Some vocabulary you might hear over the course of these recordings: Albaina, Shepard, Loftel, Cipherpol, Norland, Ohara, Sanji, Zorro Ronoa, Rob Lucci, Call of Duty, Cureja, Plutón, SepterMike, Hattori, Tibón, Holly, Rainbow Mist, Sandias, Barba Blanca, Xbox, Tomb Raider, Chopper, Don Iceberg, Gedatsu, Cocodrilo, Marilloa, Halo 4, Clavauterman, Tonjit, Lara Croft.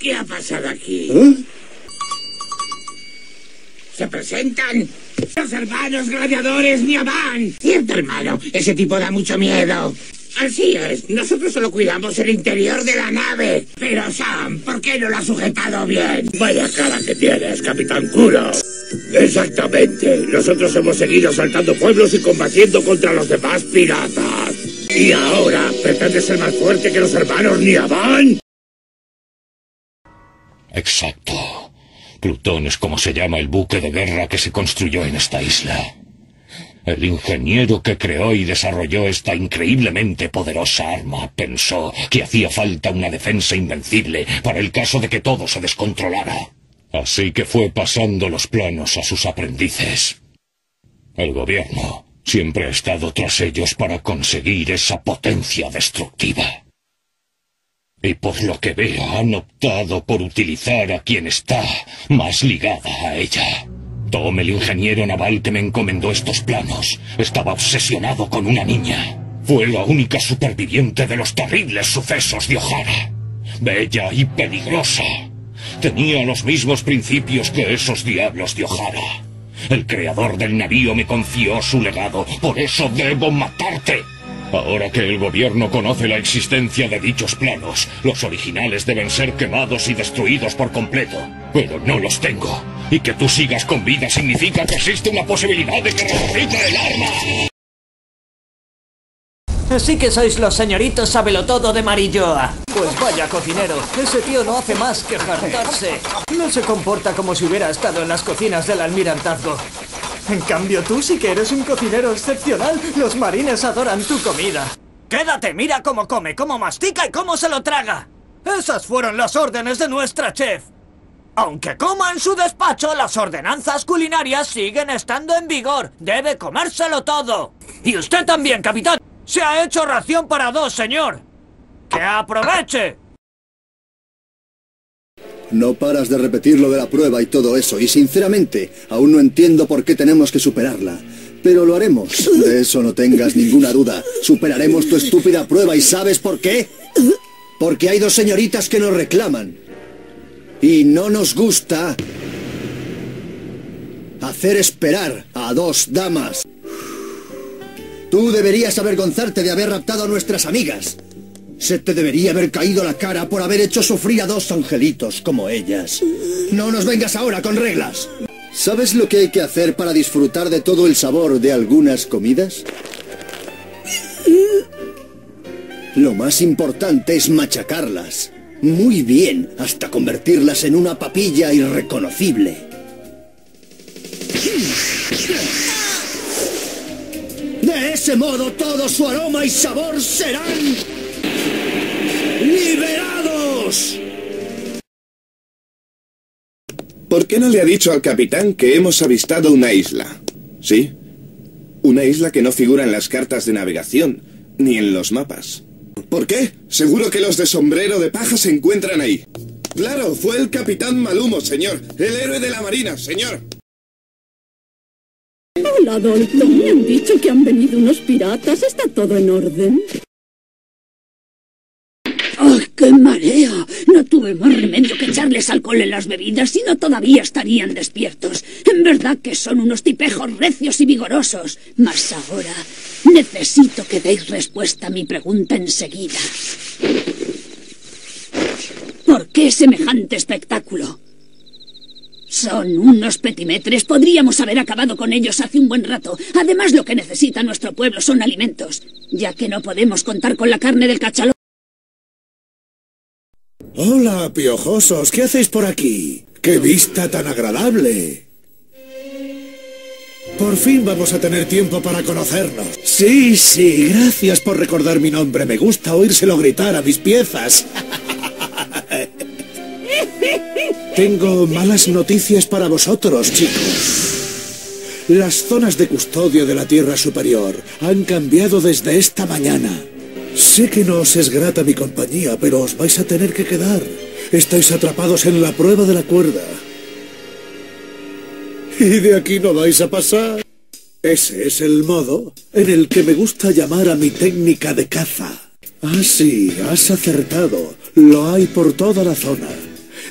¿Qué ha pasado aquí? ¿Eh? ¡Se presentan! ¡Los hermanos gladiadores Nyaban! ¡Cierto, hermano! Ese tipo da mucho miedo. Así es, nosotros solo cuidamos el interior de la nave. Pero Sam, ¿por qué no lo has sujetado bien? Vaya cara que tienes, Capitán Kuro. Exactamente, nosotros hemos seguido asaltando pueblos y combatiendo contra los demás piratas. ¿Y ahora pretendes ser más fuerte que los hermanos Nyaban? Exacto. Plutón es como se llama el buque de guerra que se construyó en esta isla. El ingeniero que creó y desarrolló esta increíblemente poderosa arma pensó que hacía falta una defensa invencible para el caso de que todo se descontrolara. Así que fue pasando los planos a sus aprendices. El gobierno siempre ha estado tras ellos para conseguir esa potencia destructiva. Y por lo que veo, han optado por utilizar a quien está más ligada a ella. Tom, el ingeniero naval que me encomendó estos planos, estaba obsesionado con una niña. Fue la única superviviente de los terribles sucesos de Ohara. Bella y peligrosa. Tenía los mismos principios que esos diablos de Ohara. El creador del navío me confió su legado, por eso debo matarte. Ahora que el gobierno conoce la existencia de dichos planos, los originales deben ser quemados y destruidos por completo. Pero no los tengo. Y que tú sigas con vida significa que existe una posibilidad de que reviva el arma. Así que sois los señoritos sabelotodo de Marilloa. Pues vaya cocinero, ese tío no hace más que jartarse. No se comporta como si hubiera estado en las cocinas del almirantazgo. En cambio, tú sí que eres un cocinero excepcional. Los marines adoran tu comida. ¡Quédate! Mira cómo come, cómo mastica y cómo se lo traga. Esas fueron las órdenes de nuestra chef. Aunque coma en su despacho, las ordenanzas culinarias siguen estando en vigor. Debe comérselo todo. Y usted también, capitán. Se ha hecho ración para dos, señor. ¡Que aproveche! No paras de repetir lo de la prueba y todo eso, y sinceramente, aún no entiendo por qué tenemos que superarla. Pero lo haremos, de eso no tengas ninguna duda. Superaremos tu estúpida prueba, ¿y sabes por qué? Porque hay dos señoritas que nos reclaman. Y no nos gusta hacer esperar a dos damas. Tú deberías avergonzarte de haber raptado a nuestras amigas. Se te debería haber caído la cara por haber hecho sufrir a dos angelitos como ellas. No nos vengas ahora con reglas. ¿Sabes lo que hay que hacer para disfrutar de todo el sabor de algunas comidas? Lo más importante es machacarlas. Muy bien, hasta convertirlas en una papilla irreconocible. De ese modo todo su aroma y sabor serán... ¡liberados! ¿Por qué no le ha dicho al capitán que hemos avistado una isla? ¿Sí? Una isla que no figura en las cartas de navegación, ni en los mapas. ¿Por qué? Seguro que los de sombrero de paja se encuentran ahí. ¡Claro! Fue el capitán Malumo, señor. El héroe de la marina, señor. Hola, Dalton. Me han dicho que han venido unos piratas. ¿Está todo en orden? ¡Oh, qué mareo! No tuve más remedio que echarles alcohol en las bebidas, sino todavía estarían despiertos. En verdad que son unos tipejos recios y vigorosos. Mas ahora necesito que deis respuesta a mi pregunta enseguida. ¿Por qué semejante espectáculo? Son unos petimetres. Podríamos haber acabado con ellos hace un buen rato. Además, lo que necesita nuestro pueblo son alimentos, ya que no podemos contar con la carne del cachalón. Hola, piojosos, ¿qué hacéis por aquí? ¡Qué vista tan agradable! Por fin vamos a tener tiempo para conocernos. Sí, sí, gracias por recordar mi nombre. Me gusta oírselo gritar a mis piezas. Tengo malas noticias para vosotros, chicos. Las zonas de custodio de la Tierra Superior han cambiado desde esta mañana. Sé que no os es grata mi compañía, pero os vais a tener que quedar. Estáis atrapados en la prueba de la cuerda. Y de aquí no vais a pasar. Ese es el modo en el que me gusta llamar a mi técnica de caza. Ah, sí, has acertado. Lo hay por toda la zona.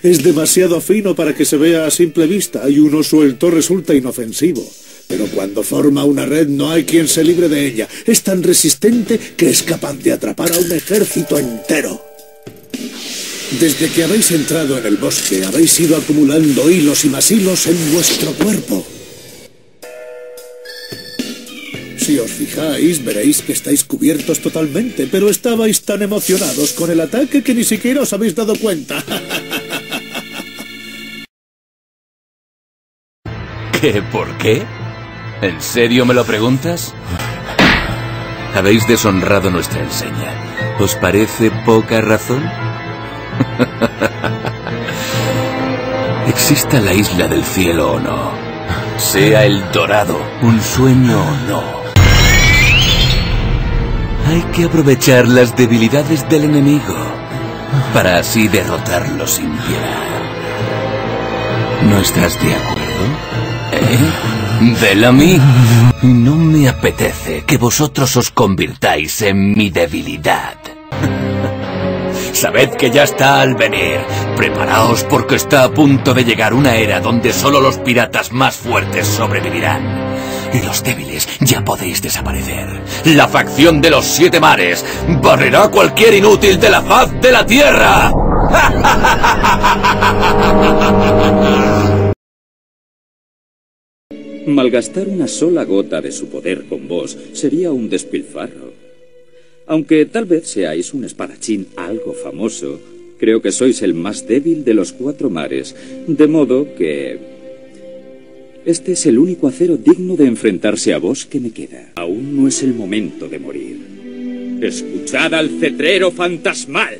Es demasiado fino para que se vea a simple vista y uno suelto resulta inofensivo. Pero cuando forma una red no hay quien se libre de ella. Es tan resistente que es capaz de atrapar a un ejército entero. Desde que habéis entrado en el bosque, habéis ido acumulando hilos y más hilos en vuestro cuerpo. Si os fijáis, veréis que estáis cubiertos totalmente, pero estabais tan emocionados con el ataque que ni siquiera os habéis dado cuenta. ¿Qué? ¿Por qué? ¿En serio me lo preguntas? Habéis deshonrado nuestra enseña. ¿Os parece poca razón? Exista la isla del cielo o no, sea el dorado un sueño o no, hay que aprovechar las debilidades del enemigo para así derrotarlo sin piedad. ¿No estás de acuerdo? ¿Eh? Bellamy, no me apetece que vosotros os convirtáis en mi debilidad. Sabed que ya está al venir. Preparaos porque está a punto de llegar una era donde solo los piratas más fuertes sobrevivirán. Y los débiles ya podéis desaparecer. La facción de los 7 mares barrerá cualquier inútil de la faz de la tierra. Malgastar una sola gota de su poder con vos sería un despilfarro. Aunque tal vez seáis un espadachín algo famoso, creo que sois el más débil de los 4 mares, de modo que... este es el único acero digno de enfrentarse a vos que me queda. Aún no es el momento de morir. Escuchad al cetrero fantasmal.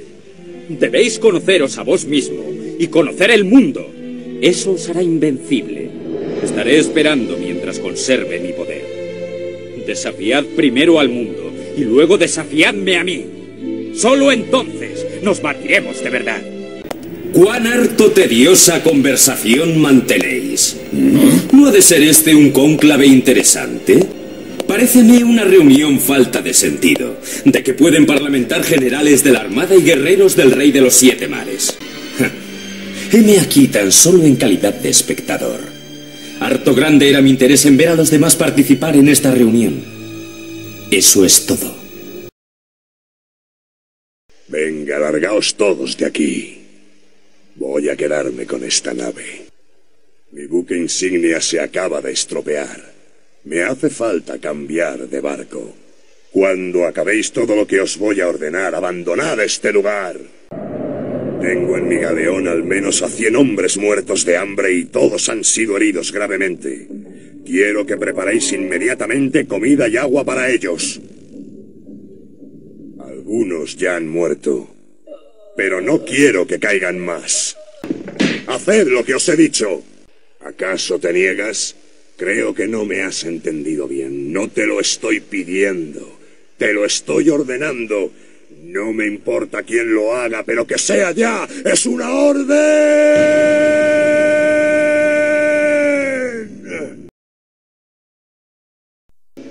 Debéis conoceros a vos mismo y conocer el mundo. Eso os hará invencible. Estaré esperando mientras conserve mi poder. Desafiad primero al mundo. Y luego desafiadme a mí. Solo entonces nos batiremos de verdad. ¿Cuán harto tediosa conversación mantenéis? ¿No ha de ser este un cónclave interesante? Paréceme una reunión falta de sentido, de que pueden parlamentar generales de la Armada y guerreros del Rey de los 7 mares. Heme aquí tan solo en calidad de espectador. Harto grande era mi interés en ver a los demás participar en esta reunión. Eso es todo. Venga, largaos todos de aquí. Voy a quedarme con esta nave. Mi buque insignia se acaba de estropear. Me hace falta cambiar de barco. Cuando acabéis todo lo que os voy a ordenar, abandonad este lugar. Tengo en mi galeón al menos a 100 hombres muertos de hambre y todos han sido heridos gravemente. Quiero que preparéis inmediatamente comida y agua para ellos. Algunos ya han muerto, pero no quiero que caigan más. ¡Haced lo que os he dicho! ¿Acaso te niegas? Creo que no me has entendido bien. No te lo estoy pidiendo, te lo estoy ordenando. No me importa quién lo haga, pero que sea ya. ¡Es una orden!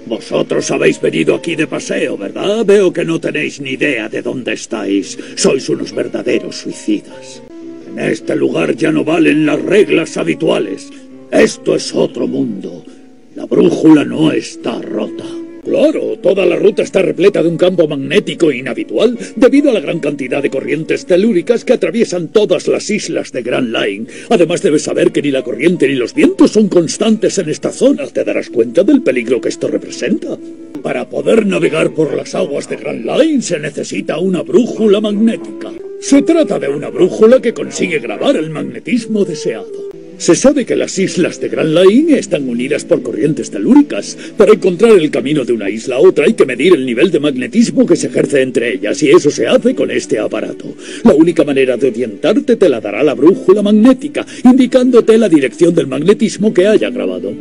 Vosotros habéis venido aquí de paseo, ¿verdad? Veo que no tenéis ni idea de dónde estáis. Sois unos verdaderos suicidas. En este lugar ya no valen las reglas habituales. Esto es otro mundo. La brújula no está rota. Claro, toda la ruta está repleta de un campo magnético inhabitual debido a la gran cantidad de corrientes telúricas que atraviesan todas las islas de Grand Line. Además debes saber que ni la corriente ni los vientos son constantes en esta zona. Te darás cuenta del peligro que esto representa. Para poder navegar por las aguas de Grand Line se necesita una brújula magnética. Se trata de una brújula que consigue grabar el magnetismo deseado. Se sabe que las islas de Grand Line están unidas por corrientes telúricas. Para encontrar el camino de una isla a otra hay que medir el nivel de magnetismo que se ejerce entre ellas, y eso se hace con este aparato. La única manera de orientarte te la dará la brújula magnética, indicándote la dirección del magnetismo que haya grabado.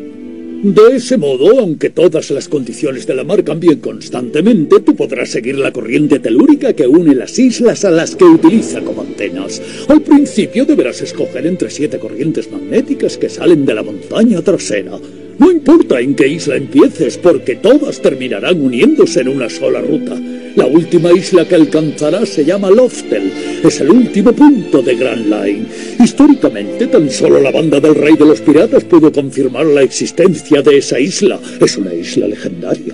De ese modo, aunque todas las condiciones de la mar cambien constantemente, tú podrás seguir la corriente telúrica que une las islas a las que utiliza como antenas. Al principio deberás escoger entre 7 corrientes magnéticas que salen de la montaña trasera. No importa en qué isla empieces, porque todas terminarán uniéndose en una sola ruta. La última isla que alcanzará se llama Loftel. Es el último punto de Grand Line. Históricamente, tan solo la banda del Rey de los Piratas pudo confirmar la existencia de esa isla. Es una isla legendaria.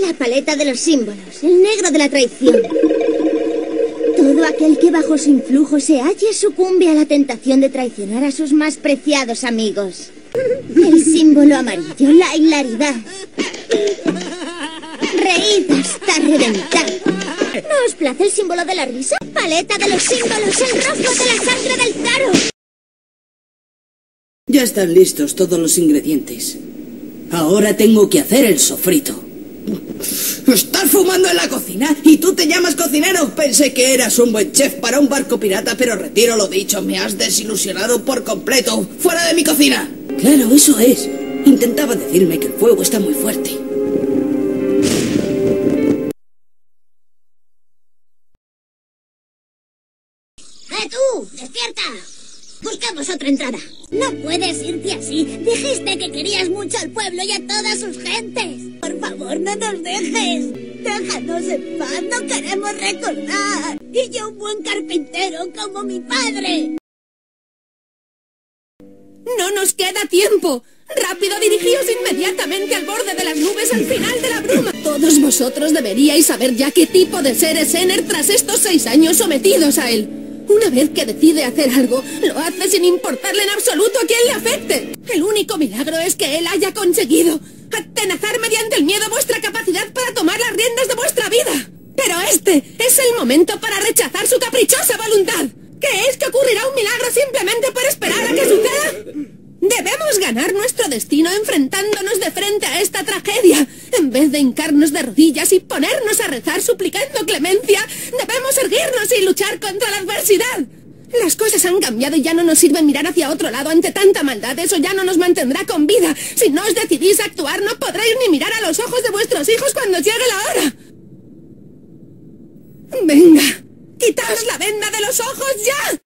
La paleta de los símbolos, el negro de la traición. Todo aquel que bajo su influjo se halle sucumbe a la tentación de traicionar a sus más preciados amigos. El símbolo amarillo, la hilaridad. Reíd hasta reventar. ¿No os place el símbolo de la risa? Paleta de los símbolos, el rojo de la sangre del taro. Ya están listos todos los ingredientes. Ahora tengo que hacer el sofrito. Estás fumando en la cocina y tú te llamas cocinero. Pensé que eras un buen chef para un barco pirata, pero retiro lo dicho. Me has desilusionado por completo. ¡Fuera de mi cocina! Claro, eso es. Intentaba decirme que el fuego está muy fuerte. ¡Tú! ¡Despierta! Buscamos otra entrada. No puedes irte así. Dijiste que querías mucho al pueblo y a todas sus gentes. Por favor, no nos dejes. Déjanos en paz, no queremos recordar. Y yo un buen carpintero como mi padre. No nos queda tiempo. Rápido, dirigíos inmediatamente al borde de las nubes, al final de la bruma. Todos vosotros deberíais saber ya qué tipo de ser es Enner tras estos 6 años sometidos a él. Una vez que decide hacer algo, lo hace sin importarle en absoluto a quién le afecte. El único milagro es que él haya conseguido atenazar mediante el miedo vuestra capacidad para tomar las riendas de vuestra vida. Pero este es el momento para rechazar su caprichosa voluntad. ¿Creéis que ocurrirá un milagro simplemente por esperar a que suceda? Debemos ganar nuestro destino enfrentándonos de frente a esta tragedia. En vez de hincarnos de rodillas y ponernos a rezar suplicando clemencia, debemos erguirnos y luchar contra la adversidad. Las cosas han cambiado y ya no nos sirve mirar hacia otro lado ante tanta maldad. Eso ya no nos mantendrá con vida. Si no os decidís a actuar, no podréis ni mirar a los ojos de vuestros hijos cuando llegue la hora. Venga, quitaos la venda de los ojos ya.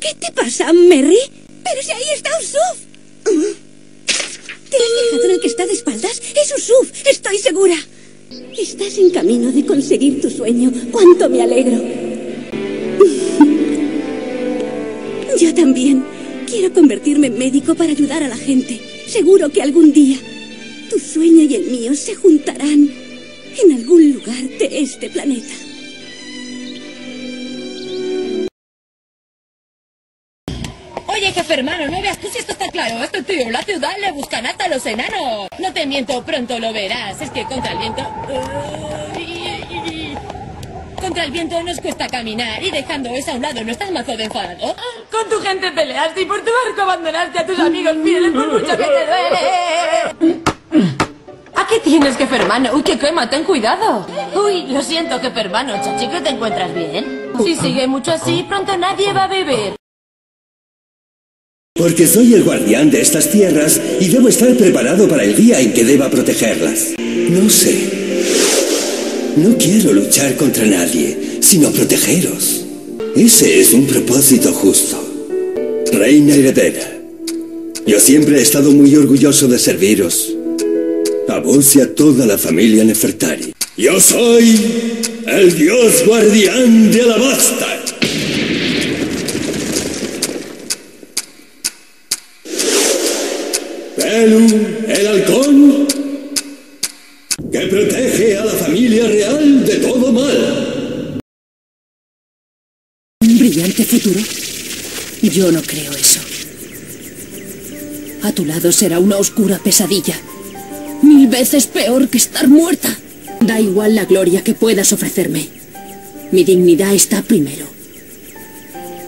¿Qué te pasa, Merry? ¡Pero si ahí está Usuf! ¿Te has fijado en el que está de espaldas? ¡Es Usuf! ¡Estoy segura! Estás en camino de conseguir tu sueño. ¡Cuánto me alegro! Yo también. Quiero convertirme en médico para ayudar a la gente. Seguro que algún día tu sueño y el mío se juntarán en algún lugar de este planeta. Oye, jefe hermano, no veas tú si esto está claro. Este tío, la ciudad le buscan hasta los enanos. No te miento, pronto lo verás. Es que contra el viento... Contra el viento nos cuesta caminar. Y dejando eso a un lado, ¿no estás mazo de enfadado? Con tu gente peleaste y por tu barco abandonaste a tus amigos fieles por mucho que te duele. ¿A qué tienes, jefe hermano? Uy, que quema, ten cuidado. Uy, lo siento, jefe hermano. Chachico, ¿te encuentras bien? Si sigue mucho así, pronto nadie va a beber. Porque soy el guardián de estas tierras y debo estar preparado para el día en que deba protegerlas. No sé. No quiero luchar contra nadie, sino protegeros. Ese es un propósito justo. Reina heredera, yo siempre he estado muy orgulloso de serviros. A vos y a toda la familia Nefertari. Yo soy el dios guardián de Alabasta. El halcón que protege a la familia real de todo mal. ¿Un brillante futuro? Yo no creo eso. A tu lado será una oscura pesadilla. 1000 veces peor que estar muerta. Da igual la gloria que puedas ofrecerme. Mi dignidad está primero.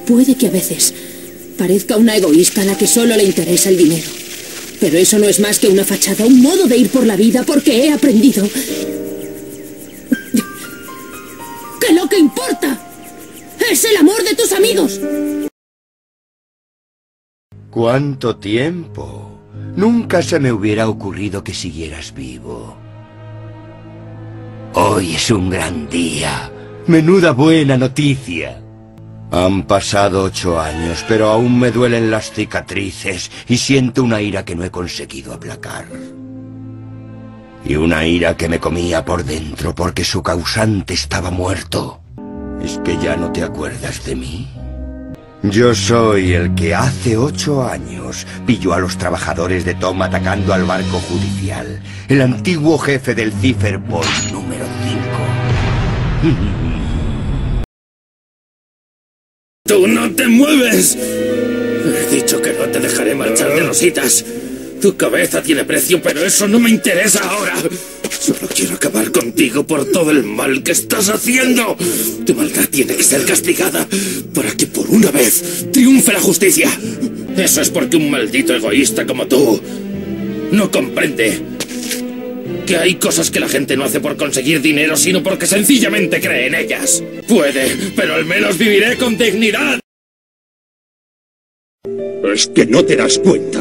Puede que a veces parezca una egoísta a la que solo le interesa el dinero. Pero eso no es más que una fachada, un modo de ir por la vida, porque he aprendido que lo que importa es el amor de tus amigos. ¿Cuánto tiempo? Nunca se me hubiera ocurrido que siguieras vivo. Hoy es un gran día. Menuda buena noticia. Han pasado 8 años, pero aún me duelen las cicatrices y siento una ira que no he conseguido aplacar. y una ira que me comía por dentro porque su causante estaba muerto. ¿Es que ya no te acuerdas de mí? Yo soy el que hace 8 años pilló a los trabajadores de Tom atacando al barco judicial, el antiguo jefe del Cipherpol número 5. ¡Tú no te mueves! He dicho que no te dejaré marchar de rositas. Tu cabeza tiene precio, pero eso no me interesa ahora. Solo quiero acabar contigo por todo el mal que estás haciendo. Tu maldad tiene que ser castigada para que por una vez triunfe la justicia. Eso es porque un maldito egoísta como tú no comprende que hay cosas que la gente no hace por conseguir dinero, sino porque sencillamente cree en ellas. Puede, pero al menos viviré con dignidad. Es que no te das cuenta.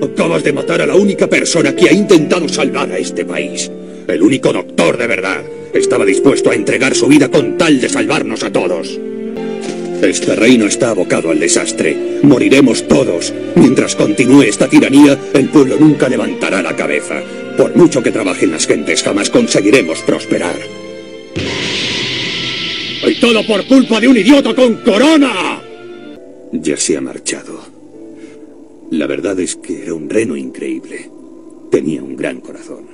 Acabas de matar a la única persona que ha intentado salvar a este país. El único doctor de verdad estaba dispuesto a entregar su vida con tal de salvarnos a todos. Este reino está abocado al desastre. Moriremos todos. Mientras continúe esta tiranía, el pueblo nunca levantará la cabeza. Por mucho que trabajen las gentes, jamás conseguiremos prosperar. ¡Y todo por culpa de un idiota con corona! Ya se ha marchado. La verdad es que era un reno increíble. Tenía un gran corazón.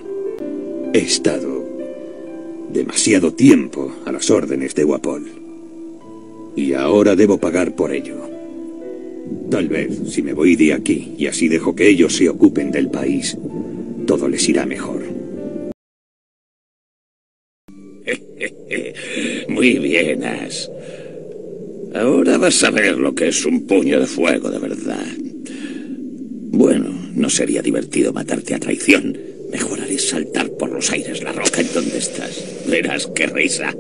He estado demasiado tiempo a las órdenes de Guapol. Y ahora debo pagar por ello. Tal vez, si me voy de aquí y así dejo que ellos se ocupen del país, todo les irá mejor. Muy bien, As. Ahora vas a ver lo que es un puño de fuego de verdad. Bueno, no sería divertido matarte a traición. Mejor haré saltar por los aires la roca en donde estás. Verás qué risa.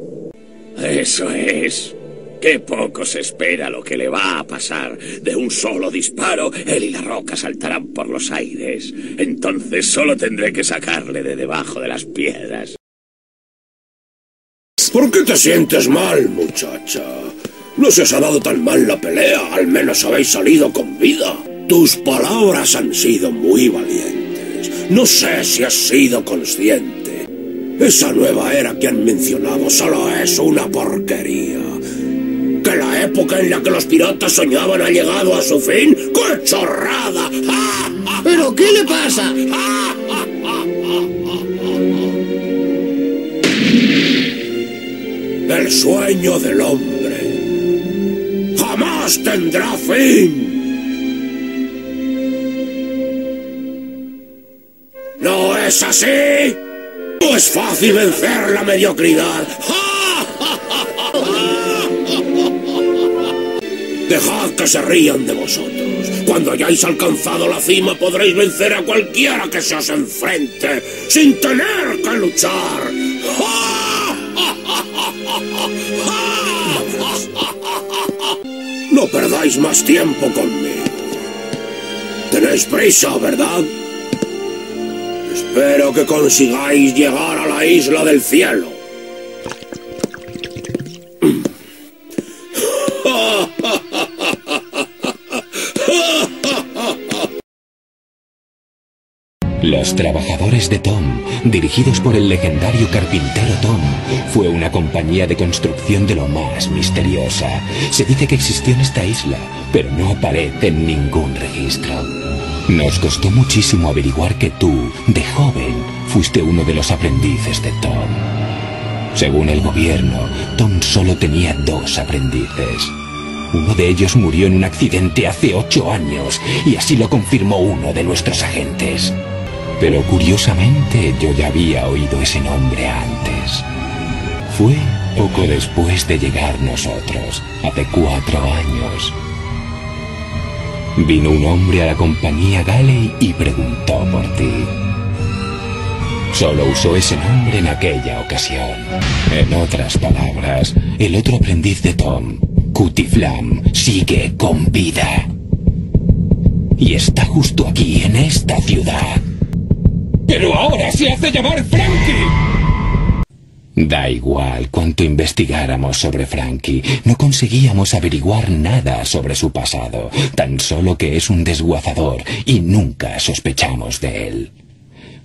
Eso es. Qué poco se espera lo que le va a pasar. De un solo disparo, él y la roca saltarán por los aires. Entonces solo tendré que sacarle de debajo de las piedras. ¿Por qué te sientes mal, muchacha? No se os ha dado tan mal la pelea. Al menos habéis salido con vida. Tus palabras han sido muy valientes. No sé si has sido consciente. Esa nueva era que han mencionado solo es una porquería. ¿Que la época en la que los piratas soñaban ha llegado a su fin? ¡Qué chorrada! ¿Pero qué le pasa? El sueño del hombre jamás tendrá fin. ¿No es así? No es fácil vencer la mediocridad. Dejad que se rían de vosotros. Cuando hayáis alcanzado la cima podréis vencer a cualquiera que se os enfrente sin tener que luchar. No perdáis más tiempo conmigo. Tenéis prisa, ¿verdad? Espero que consigáis llegar a la isla del cielo. Los trabajadores de Tom, dirigidos por el legendario carpintero Tom, fue una compañía de construcción de lo más misteriosa. Se dice que existió en esta isla, pero no aparece en ningún registro. Nos costó muchísimo averiguar que tú, de joven, fuiste uno de los aprendices de Tom. Según el gobierno, Tom solo tenía 2 aprendices. Uno de ellos murió en un accidente hace 8 años, y así lo confirmó uno de nuestros agentes. Pero curiosamente, yo ya había oído ese nombre antes. Fue poco después de llegar nosotros, hace 4 años. Vino un hombre a la compañía Galley y preguntó por ti. Solo usó ese nombre en aquella ocasión. En otras palabras, el otro aprendiz de Tom, Cutiflam, sigue con vida. Y está justo aquí, en esta ciudad. ¡Pero ahora se hace llamar Franky! Da igual cuánto investigáramos sobre Franky, no conseguíamos averiguar nada sobre su pasado, tan solo que es un desguazador y nunca sospechamos de él.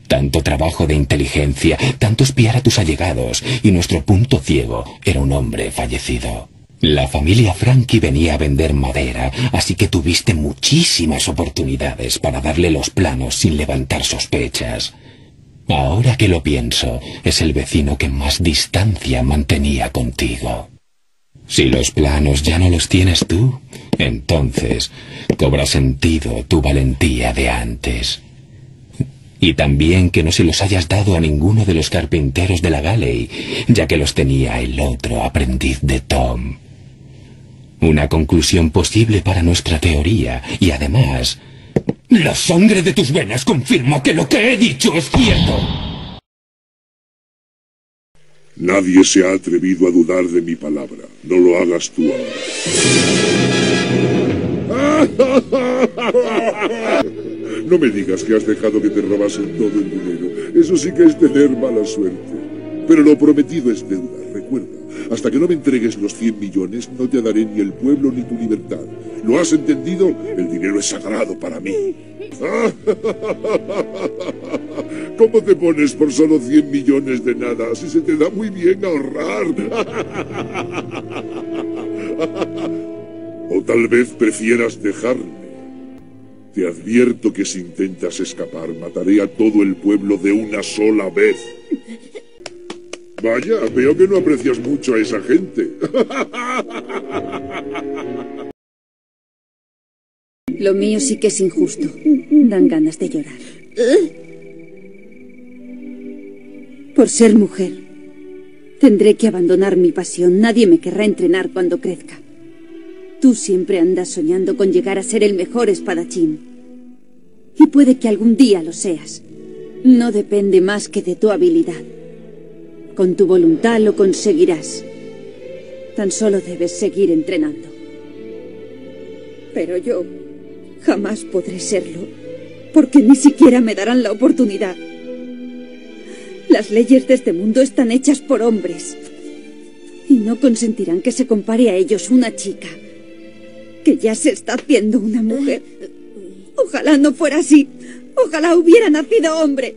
Tanto trabajo de inteligencia, tanto espiar a tus allegados, y nuestro punto ciego era un hombre fallecido. La familia Franky venía a vender madera, así que tuviste muchísimas oportunidades para darle los planos sin levantar sospechas. Ahora que lo pienso, es el vecino que más distancia mantenía contigo. Si los planos ya no los tienes tú, entonces cobra sentido tu valentía de antes. Y también que no se los hayas dado a ninguno de los carpinteros de la Galley, ya que los tenía el otro aprendiz de Tom. Una conclusión posible para nuestra teoría, y además... La sangre de tus venas confirma que lo que he dicho es cierto. Nadie se ha atrevido a dudar de mi palabra. No lo hagas tú ahora. No me digas que has dejado que te robasen todo el dinero. Eso sí que es tener mala suerte. Pero lo prometido es deuda, recuerda. Hasta que no me entregues los 100 millones, no te daré ni el pueblo ni tu libertad. ¿Lo has entendido? El dinero es sagrado para mí. ¿Cómo te pones por solo 100 millones de nada? Si se te da muy bien ahorrar. O tal vez prefieras dejarme. Te advierto que si intentas escapar, mataré a todo el pueblo de una sola vez. Vaya, veo que no aprecias mucho a esa gente. Lo mío sí que es injusto. Dan ganas de llorar. Por ser mujer, tendré que abandonar mi pasión. Nadie me querrá entrenar cuando crezca. Tú siempre andas soñando con llegar a ser el mejor espadachín. Y puede que algún día lo seas. No depende más que de tu habilidad. Con tu voluntad lo conseguirás. Tan solo debes seguir entrenando. Pero yo jamás podré serlo, porque ni siquiera me darán la oportunidad. Las leyes de este mundo están hechas por hombres, y no consentirán que se compare a ellos una chica, que ya se está haciendo una mujer. Ojalá no fuera así. Ojalá hubiera nacido hombre.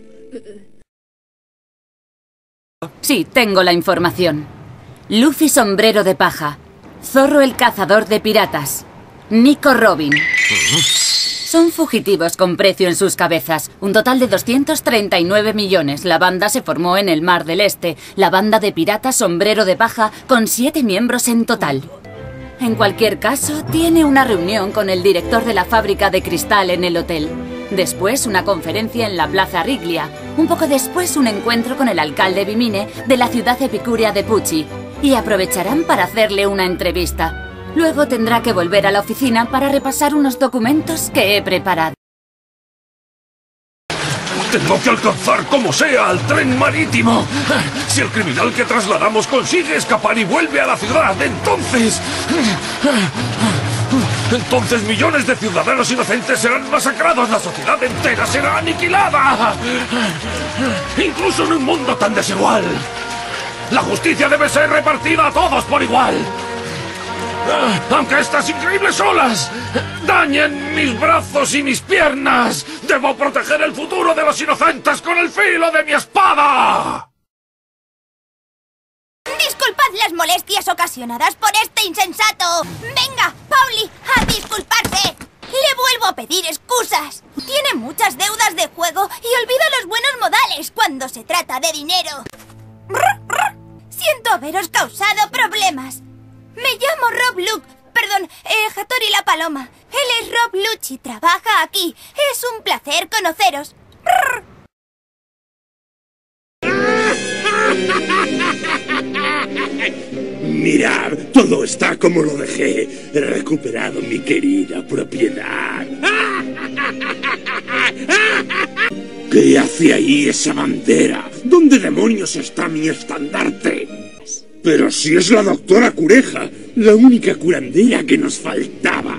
Sí, tengo la información. Luffy sombrero de paja, Zorro el cazador de piratas, Nico Robin. Son fugitivos con precio en sus cabezas. Un total de 239 millones. La banda se formó en el Mar del Este. La banda de piratas sombrero de paja, con 7 miembros en total. En cualquier caso, tiene una reunión con el director de la fábrica de cristal en el hotel. Después, una conferencia en la Plaza Riglia. Un poco después, un encuentro con el alcalde Bimine de la ciudad epicúrea de Bucchi. Y aprovecharán para hacerle una entrevista. Luego tendrá que volver a la oficina para repasar unos documentos que he preparado. Tengo que alcanzar como sea al tren marítimo. Si el criminal que trasladamos consigue escapar y vuelve a la ciudad, entonces... Entonces millones de ciudadanos inocentes serán masacrados, la sociedad entera será aniquilada. Incluso en un mundo tan desigual, la justicia debe ser repartida a todos por igual. Aunque estas increíbles olas dañen mis brazos y mis piernas, debo proteger el futuro de los inocentes con el filo de mi espada. Disculpad las molestias ocasionadas por este insensato. Venga, Pauli, a disculparse. Le vuelvo a pedir excusas. Tiene muchas deudas de juego y olvida los buenos modales cuando se trata de dinero. Siento haberos causado problemas. Me llamo Rob Luke, perdón, Hattori la Paloma. Él es Rob Lucci, trabaja aquí. Es un placer conoceros. Mirad, todo está como lo dejé. He recuperado mi querida propiedad. ¿Qué hace ahí esa bandera? ¿Dónde demonios está mi estandarte? Pero si es la doctora Cureja, la única curandera que nos faltaba.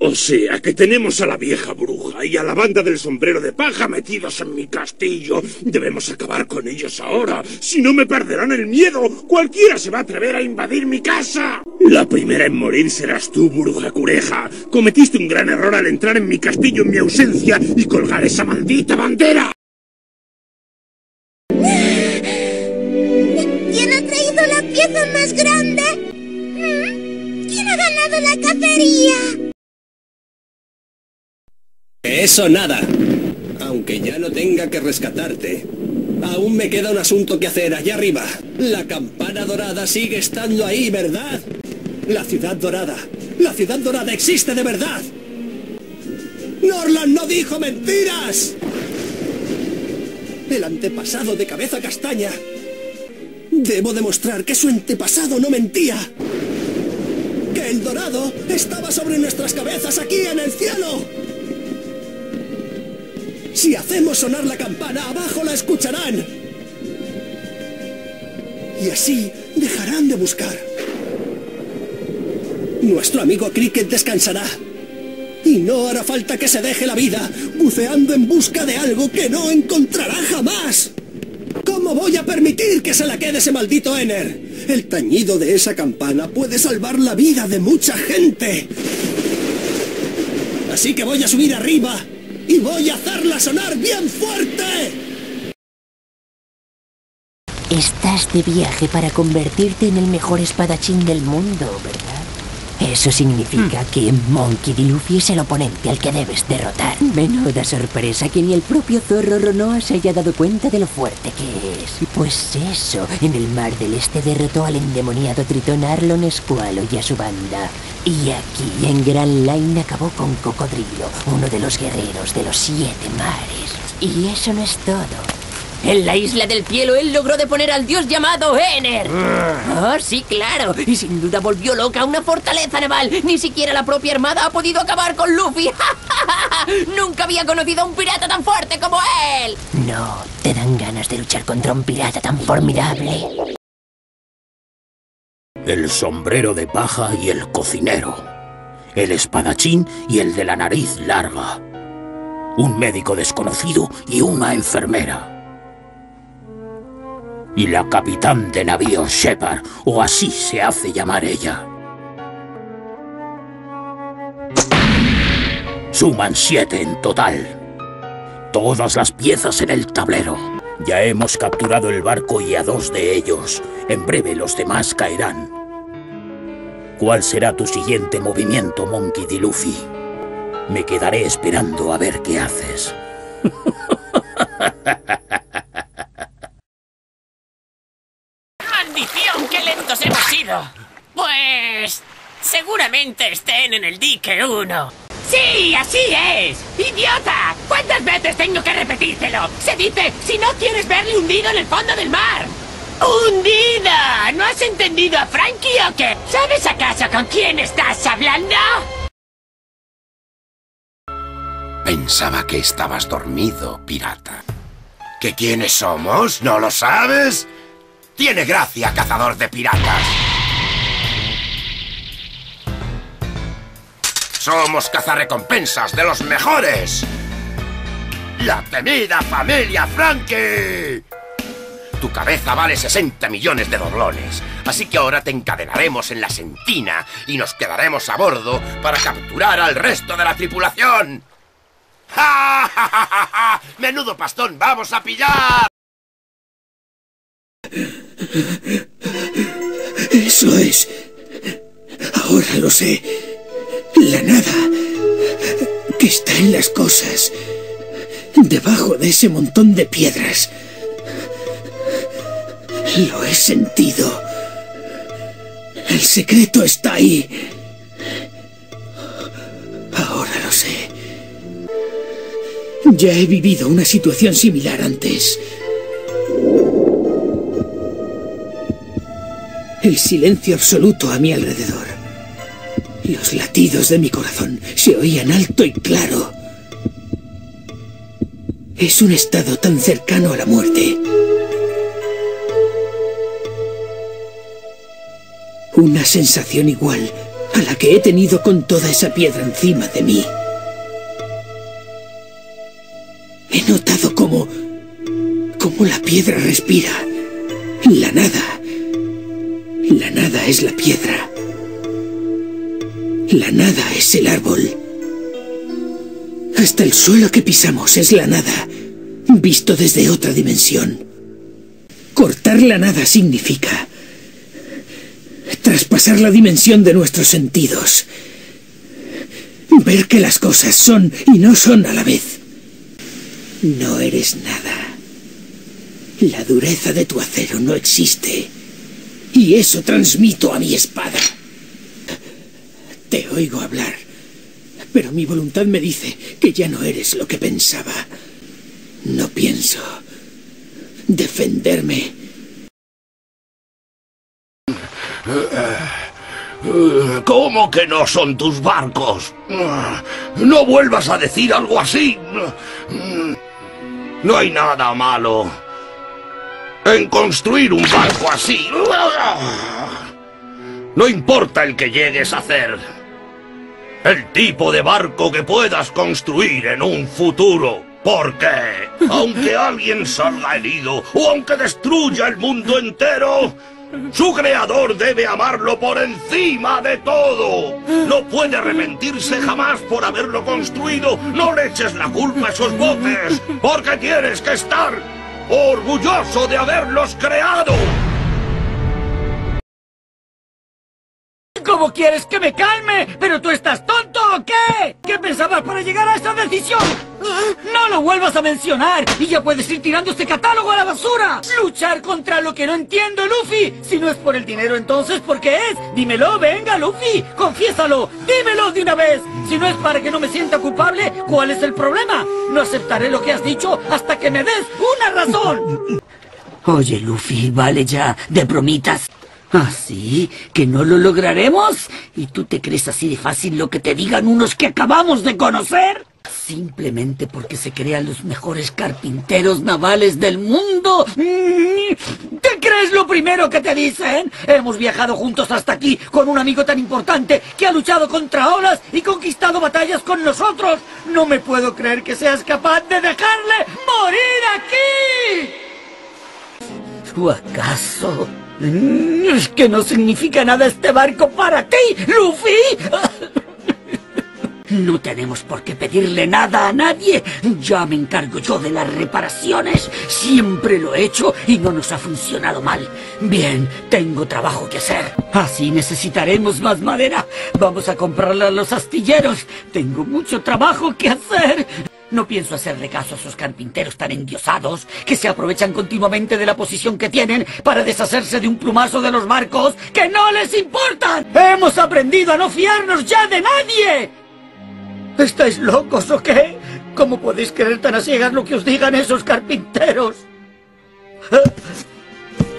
O sea, que tenemos a la vieja bruja y a la banda del sombrero de paja metidos en mi castillo. Debemos acabar con ellos ahora. Si no, me perderán el miedo. Cualquiera se va a atrever a invadir mi casa. La primera en morir serás tú, bruja Cureja. Cometiste un gran error al entrar en mi castillo en mi ausencia y colgar esa maldita bandera. viejo más grande. ¿Quién ha ganado la cacería? Eso nada. Aunque ya no tenga que rescatarte. Aún me queda un asunto que hacer allá arriba. La campana dorada sigue estando ahí, ¿verdad? La ciudad dorada existe de verdad. ¡Norland no dijo mentiras! El antepasado de cabeza castaña. Debo demostrar que su antepasado no mentía. Que el dorado estaba sobre nuestras cabezas aquí en el cielo. Si hacemos sonar la campana, abajo la escucharán. Y así dejarán de buscar. Nuestro amigo Cricket descansará. Y no hará falta que se deje la vida buceando en busca de algo que no encontrará jamás. ¿Cómo voy a permitir que se la quede ese maldito Enner? El tañido de esa campana puede salvar la vida de mucha gente. Así que voy a subir arriba y voy a hacerla sonar bien fuerte. Estás de viaje para convertirte en el mejor espadachín del mundo, ¿verdad? Eso significa que Monkey D. Luffy es el oponente al que debes derrotar. Menuda sorpresa que ni el propio Zorro Ronoa se haya dado cuenta de lo fuerte que es. Pues eso, en el Mar del Este derrotó al endemoniado tritón Arlon Escualo y a su banda. Y aquí, en Grand Line, acabó con Cocodrilo, uno de los guerreros de los 7 mares. Y eso no es todo. En la Isla del Cielo, él logró deponer al dios llamado Enner. Oh, sí, claro. Y sin duda volvió loca una fortaleza naval. Ni siquiera la propia armada ha podido acabar con Luffy. Nunca había conocido a un pirata tan fuerte como él. No, te dan ganas de luchar contra un pirata tan formidable. El sombrero de paja y el cocinero. El espadachín y el de la nariz larga. Un médico desconocido y una enfermera. Y la capitán de navío Shepard, o así se hace llamar ella. Suman 7 en total. Todas las piezas en el tablero. Ya hemos capturado el barco y a 2 de ellos. En breve los demás caerán. ¿Cuál será tu siguiente movimiento, Monkey D. Luffy? Me quedaré esperando a ver qué haces. Hemos ido. Pues... seguramente estén en el dique 1. ¡Sí, así es! ¡Idiota! ¿Cuántas veces tengo que repetírtelo? Se dice, si no quieres verle hundido en el fondo del mar. ¡Hundida! ¿No has entendido a Franky o qué? ¿Sabes acaso con quién estás hablando? Pensaba que estabas dormido, pirata. ¿Que quiénes somos? ¿No lo sabes? ¡Tiene gracia, cazador de piratas! ¡Somos cazarrecompensas de los mejores! ¡La temida familia Franky! Tu cabeza vale 60 millones de doblones, así que ahora te encadenaremos en la sentina y nos quedaremos a bordo para capturar al resto de la tripulación. ¡Ja, ja, ja, ja! ¡Menudo pastón vamos a pillar! Eso es. Ahora lo sé. La nada que está en las cosas, debajo de ese montón de piedras. Lo he sentido. El secreto está ahí. Ahora lo sé. Ya he vivido una situación similar antes. El silencio absoluto a mi alrededor. Los latidos de mi corazón se oían alto y claro. Es un estado tan cercano a la muerte. Una sensación igual a la que he tenido con toda esa piedra encima de mí. He notado cómo la piedra respira. La nada. La nada es la piedra. La nada es el árbol. Hasta el suelo que pisamos es la nada, visto desde otra dimensión. Cortar la nada significa traspasar la dimensión de nuestros sentidos. Ver que las cosas son y no son a la vez. No eres nada. La dureza de tu acero no existe. Y eso transmito a mi espada. Te oigo hablar, pero mi voluntad me dice que ya no eres lo que pensaba. No pienso defenderme. ¿Cómo que no son tus barcos? No vuelvas a decir algo así. No hay nada malo en construir un barco así. No importa el que llegues a hacer, el tipo de barco que puedas construir en un futuro. Porque, aunque alguien salga herido o aunque destruya el mundo entero, su creador debe amarlo por encima de todo. No puede arrepentirse jamás por haberlo construido. No le eches la culpa a esos botes, porque tienes que estar orgulloso de haberlos creado. ¿Cómo quieres que me calme? ¿Pero tú estás tonto o qué? ¿Qué pensabas para llegar a esa decisión? ¡No lo vuelvas a mencionar! ¡Y ya puedes ir tirando este catálogo a la basura! ¡Luchar contra lo que no entiendo, Luffy! Si no es por el dinero, entonces, ¿por qué es? ¡Dímelo, venga, Luffy! ¡Confiésalo! ¡Dímelo de una vez! Si no es para que no me sienta culpable, ¿cuál es el problema? No aceptaré lo que has dicho hasta que me des una razón. Oye, Luffy, vale ya de bromitas. ¿Así? ¿Que no lo lograremos? ¿Y tú te crees así de fácil lo que te digan unos que acabamos de conocer? Simplemente porque se crean los mejores carpinteros navales del mundo. ¿Te crees lo primero que te dicen? Hemos viajado juntos hasta aquí con un amigo tan importante que ha luchado contra olas y conquistado batallas con nosotros. No me puedo creer que seas capaz de dejarle morir aquí. ¿O acaso? Es que no significa nada este barco para ti, Luffy. No tenemos por qué pedirle nada a nadie. Ya me encargo yo de las reparaciones. Siempre lo he hecho y no nos ha funcionado mal. Bien, tengo trabajo que hacer. Así necesitaremos más madera. Vamos a comprarla a los astilleros. Tengo mucho trabajo que hacer. No pienso hacerle caso a esos carpinteros tan endiosados que se aprovechan continuamente de la posición que tienen para deshacerse de un plumazo de los barcos que no les importan. ¡Hemos aprendido a no fiarnos ya de nadie! ¿Estáis locos o qué? ¿Cómo podéis creer tan a ciegas lo que os digan esos carpinteros?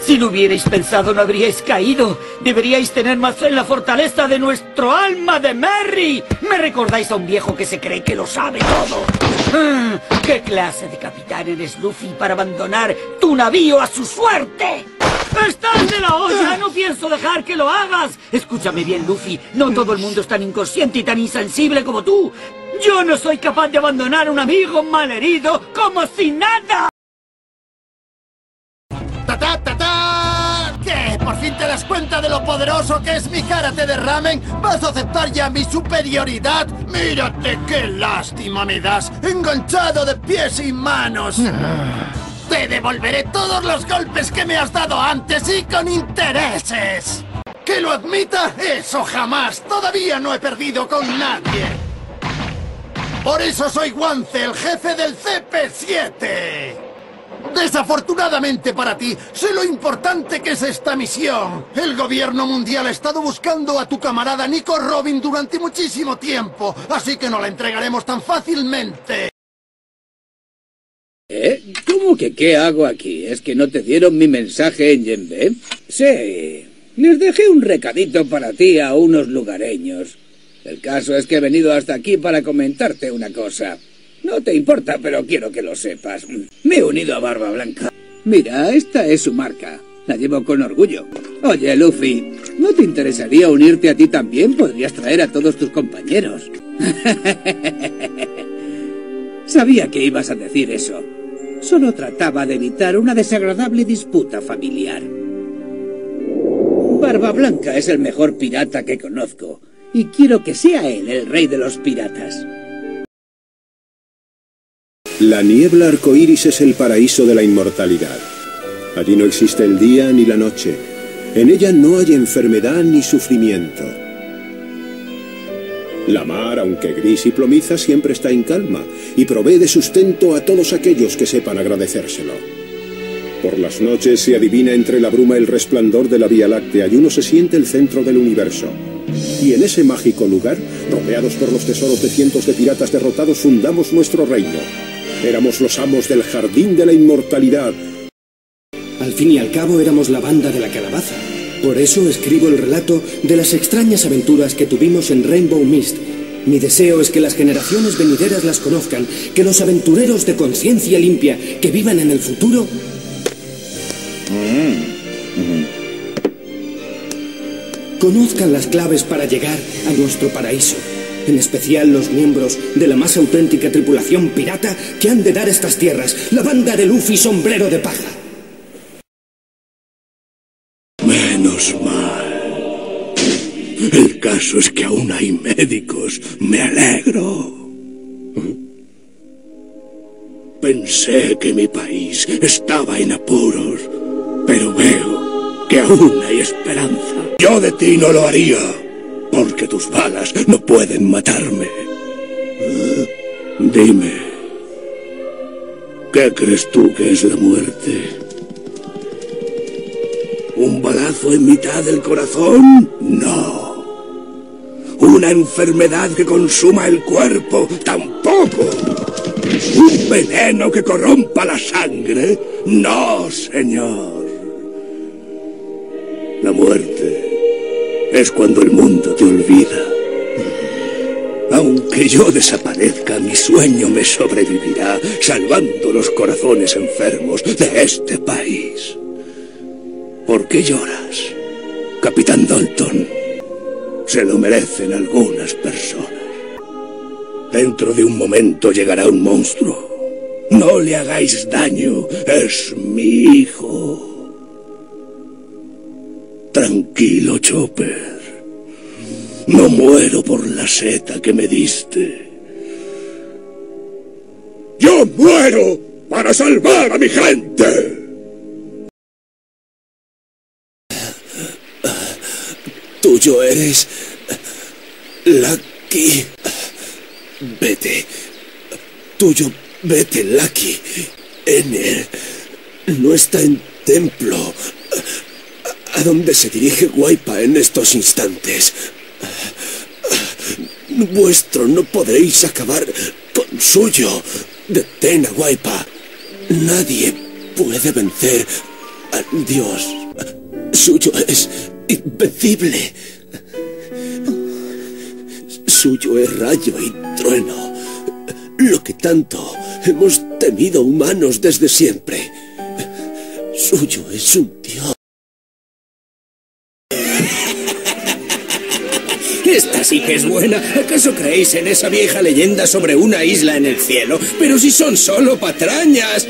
Si lo hubierais pensado no habríais caído. Deberíais tener más fe en la fortaleza de nuestro alma de Merry. Me recordáis a un viejo que se cree que lo sabe todo. ¿Qué clase de capitán eres, Luffy, para abandonar tu navío a su suerte? ¡Estás de la olla! ¡No pienso dejar que lo hagas! Escúchame bien, Luffy. No todo el mundo es tan inconsciente y tan insensible como tú. Yo no soy capaz de abandonar a un amigo malherido como si nada. ¿Qué? ¿Por fin te das cuenta de lo poderoso que es mi karate de ramen? ¿Vas a aceptar ya mi superioridad? ¡Mírate qué lástima me das! ¡Enganchado de pies y manos! ¡Te devolveré todos los golpes que me has dado antes y con intereses! ¿Que lo admita? ¡Eso jamás! ¡Todavía no he perdido con nadie! ¡Por eso soy Guance, el jefe del CP7! Desafortunadamente para ti, sé lo importante que es esta misión. El gobierno mundial ha estado buscando a tu camarada Nico Robin durante muchísimo tiempo, así que no la entregaremos tan fácilmente. ¿Cómo que qué hago aquí? ¿Es que no te dieron mi mensaje en Yenbe? Sí, les dejé un recadito para ti a unos lugareños. El caso es que he venido hasta aquí para comentarte una cosa. No te importa, pero quiero que lo sepas. Me he unido a Barba Blanca. Mira, esta es su marca. La llevo con orgullo. Oye, Luffy, ¿no te interesaría unirte a ti también? Podrías traer a todos tus compañeros. Sabía que ibas a decir eso. Solo trataba de evitar una desagradable disputa familiar. Barba Blanca es el mejor pirata que conozco. Y quiero que sea él el rey de los piratas. La niebla arcoíris es el paraíso de la inmortalidad. Allí no existe el día ni la noche. En ella no hay enfermedad ni sufrimiento. La mar, aunque gris y plomiza, siempre está en calma y provee de sustento a todos aquellos que sepan agradecérselo. Por las noches se adivina entre la bruma el resplandor de la Vía Láctea y uno se siente el centro del universo. Y en ese mágico lugar, rodeados por los tesoros de cientos de piratas derrotados, fundamos nuestro reino. Éramos los amos del jardín de la inmortalidad. Al fin y al cabo éramos la banda de la calabaza. Por eso escribo el relato de las extrañas aventuras que tuvimos en Rainbow Mist. Mi deseo es que las generaciones venideras las conozcan, que los aventureros de conciencia limpia que vivan en el futuro... conozcan las claves para llegar a nuestro paraíso. En especial los miembros de la más auténtica tripulación pirata que han de dar estas tierras, la banda de Luffy Sombrero de Paja. Menos mal. El caso es que aún hay médicos. Me alegro. Pensé que mi país estaba en apuros, pero veo que aún hay esperanza. Yo de ti no lo haría, porque tus balas no pueden matarme. Dime, ¿qué crees tú que es la muerte? ¿Un balazo en mitad del corazón? No. ¿Una enfermedad que consuma el cuerpo? Tampoco. ¿Un veneno que corrompa la sangre? No, señor. La muerte es cuando el mundo te olvida. Aunque yo desaparezca, mi sueño me sobrevivirá, salvando los corazones enfermos de este país. ¿Por qué lloras, Capitán Dalton? Se lo merecen algunas personas. Dentro de un momento llegará un monstruo. No le hagáis daño, es mi hijo. Tranquilo, Chopper. No muero por la seta que me diste. ¡Yo muero para salvar a mi gente! Tuyo eres... Lucky. Vete. Tuyo, vete, Lucky. Enner no está en templo. ¿A dónde se dirige Guaypa en estos instantes? Vuestro no podréis acabar con suyo. Detén a Guaypa. Nadie puede vencer al dios. Suyo es invencible. Suyo es rayo y trueno. Lo que tanto hemos temido humanos desde siempre. Suyo es un dios. Esta sí que es buena. ¿Acaso creéis en esa vieja leyenda sobre una isla en el cielo? Pero si son solo patrañas.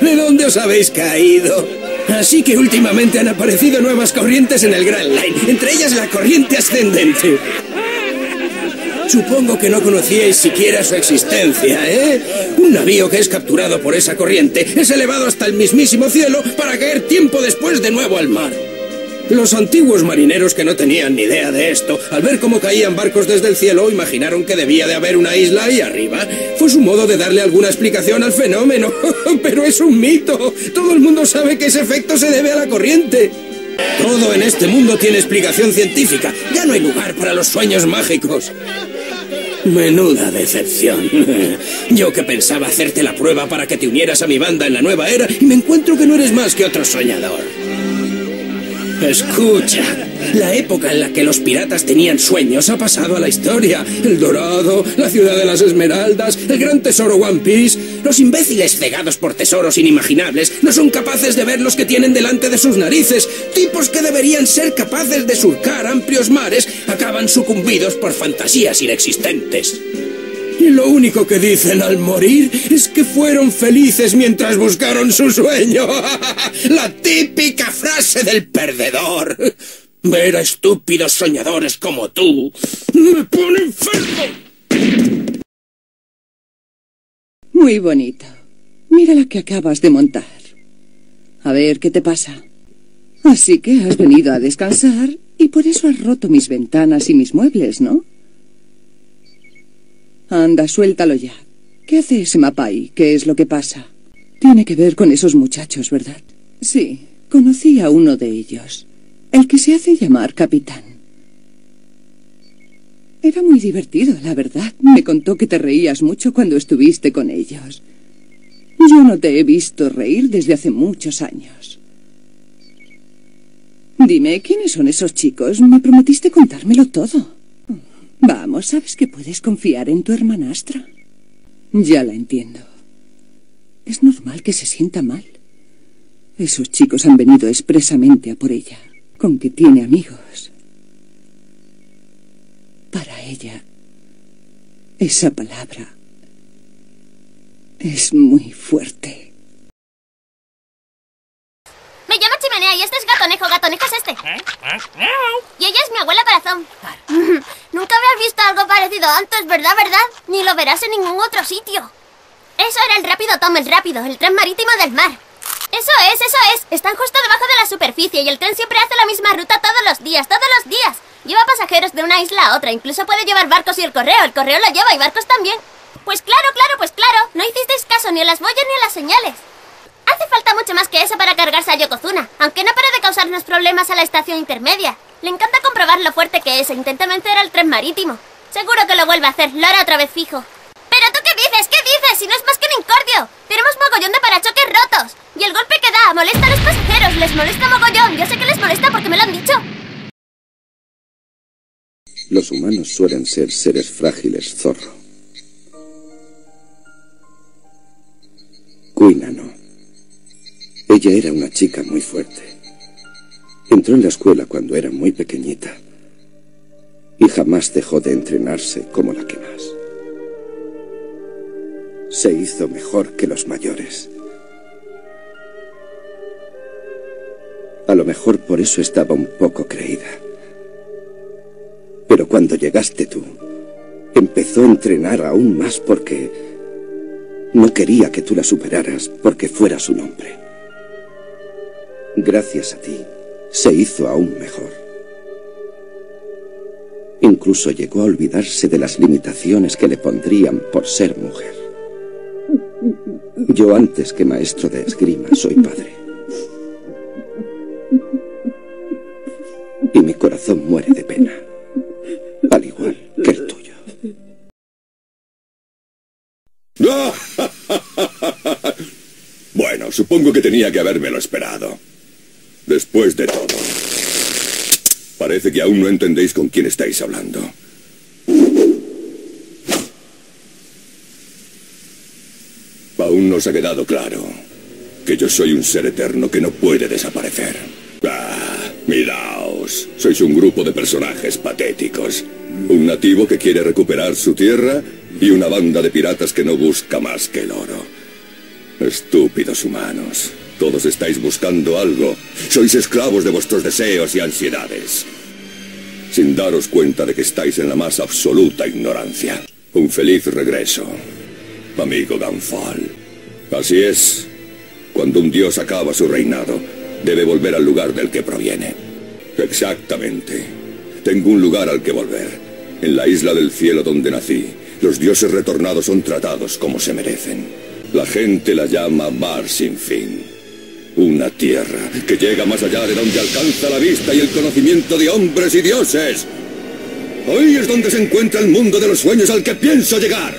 ¿De dónde os habéis caído? Así que últimamente han aparecido nuevas corrientes en el Grand Line, entre ellas la corriente ascendente. Supongo que no conocíais siquiera su existencia, ¿eh? Un navío que es capturado por esa corriente es elevado hasta el mismísimo cielo para caer tiempo después de nuevo al mar. Los antiguos marineros que no tenían ni idea de esto, al ver cómo caían barcos desde el cielo, imaginaron que debía de haber una isla ahí arriba. Fue su modo de darle alguna explicación al fenómeno. Pero es un mito. Todo el mundo sabe que ese efecto se debe a la corriente. Todo en este mundo tiene explicación científica. Ya no hay lugar para los sueños mágicos. Menuda decepción. Yo que pensaba hacerte la prueba para que te unieras a mi banda en la nueva era y me encuentro que no eres más que otro soñador. Escucha, la época en la que los piratas tenían sueños ha pasado a la historia. El Dorado, la ciudad de las Esmeraldas, el gran tesoro One Piece. Los imbéciles cegados por tesoros inimaginables no son capaces de ver los que tienen delante de sus narices. Tipos que deberían ser capaces de surcar amplios mares acaban sucumbidos por fantasías inexistentes. Y lo único que dicen al morir es que fueron felices mientras buscaron su sueño. La típica frase del perdedor. Ver a estúpidos soñadores como tú me pone enfermo. Muy bonito. Mira la que acabas de montar. A ver, ¿qué te pasa? Así que has venido a descansar y por eso has roto mis ventanas y mis muebles, ¿no? Anda, suéltalo ya. ¿Qué hace ese mapa ahí? ¿Qué es lo que pasa? Tiene que ver con esos muchachos, ¿verdad? Sí, conocí a uno de ellos, el que se hace llamar Capitán. Era muy divertido, la verdad. Me contó que te reías mucho cuando estuviste con ellos. Yo no te he visto reír desde hace muchos años. Dime, ¿quiénes son esos chicos? Me prometiste contármelo todo. Vamos, sabes que puedes confiar en tu hermanastra. Ya la entiendo. Es normal que se sienta mal. Esos chicos han venido expresamente a por ella. Con que tiene amigos. Para ella, esa palabra es muy fuerte. Me llamo Chimenea y este es Gatonejo. Gatonejo es este. Y ella es mi abuela Corazón. Nunca habrás visto algo parecido antes, ¿verdad, verdad? Ni lo verás en ningún otro sitio. Eso era el Rápido Tom, el Rápido, el tren marítimo del mar. Eso es, están justo debajo de la superficie y el tren siempre hace la misma ruta todos los días. Lleva pasajeros de una isla a otra, incluso puede llevar barcos y el correo lo lleva y barcos también. Pues claro, no hicisteis caso ni a las boyas ni a las señales. Hace falta mucho más que eso para cargarse a Yokozuna, aunque no para de causarnos problemas a la estación intermedia. Le encanta comprobar lo fuerte que es e intenta vencer al tren marítimo. Seguro que lo vuelve a hacer, lo hará otra vez fijo. ¿Pero tú qué dices? Si no es más que un incordio. Tenemos mogollón de parachoques rotos. Y el golpe que da molesta a los pasajeros, les molesta mogollón. Yo sé que les molesta porque me lo han dicho. Los humanos suelen ser seres frágiles, zorro. Kuina no. Ella era una chica muy fuerte. Entró en la escuela cuando era muy pequeñita. Y jamás dejó de entrenarse como la que más. Se hizo mejor que los mayores. A lo mejor por eso estaba un poco creída. Pero cuando llegaste tú, empezó a entrenar aún más porque no quería que tú la superaras porque fueras un hombre. Gracias a ti, se hizo aún mejor. Incluso llegó a olvidarse de las limitaciones que le pondrían por ser mujer. Yo antes que maestro de esgrima soy padre. Y mi corazón muere de pena. Al igual que el tuyo. Bueno, supongo que tenía que habérmelo esperado. Después de todo. Parece que aún no entendéis con quién estáis hablando. Aún nos ha quedado claro que yo soy un ser eterno que no puede desaparecer. Ah, miraos, sois un grupo de personajes patéticos. Un nativo que quiere recuperar su tierra y una banda de piratas que no busca más que el oro. Estúpidos humanos, todos estáis buscando algo. Sois esclavos de vuestros deseos y ansiedades. Sin daros cuenta de que estáis en la más absoluta ignorancia. Un feliz regreso, amigo Ganfal. Así es, cuando un dios acaba su reinado, debe volver al lugar del que proviene. Exactamente. Tengo un lugar al que volver. En la isla del cielo donde nací, los dioses retornados son tratados como se merecen. La gente la llama Mar Sin Fin. Una tierra que llega más allá de donde alcanza la vista y el conocimiento de hombres y dioses. Hoy es donde se encuentra el mundo de los sueños al que pienso llegar.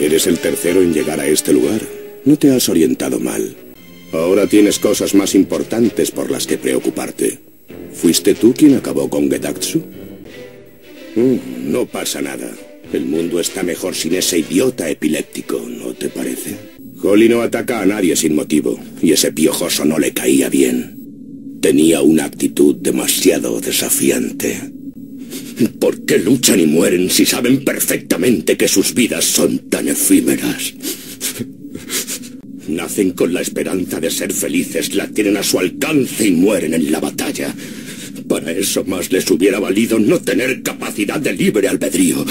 Eres el tercero en llegar a este lugar. No te has orientado mal. Ahora tienes cosas más importantes por las que preocuparte. ¿Fuiste tú quien acabó con Gedatsu? No pasa nada. El mundo está mejor sin ese idiota epiléptico, ¿no te parece? Holly no ataca a nadie sin motivo, y ese piojoso no le caía bien. Tenía una actitud demasiado desafiante. ¿Por qué luchan y mueren si saben perfectamente que sus vidas son tan efímeras? Nacen con la esperanza de ser felices, la tienen a su alcance y mueren en la batalla. Para eso más les hubiera valido no tener capacidad de libre albedrío.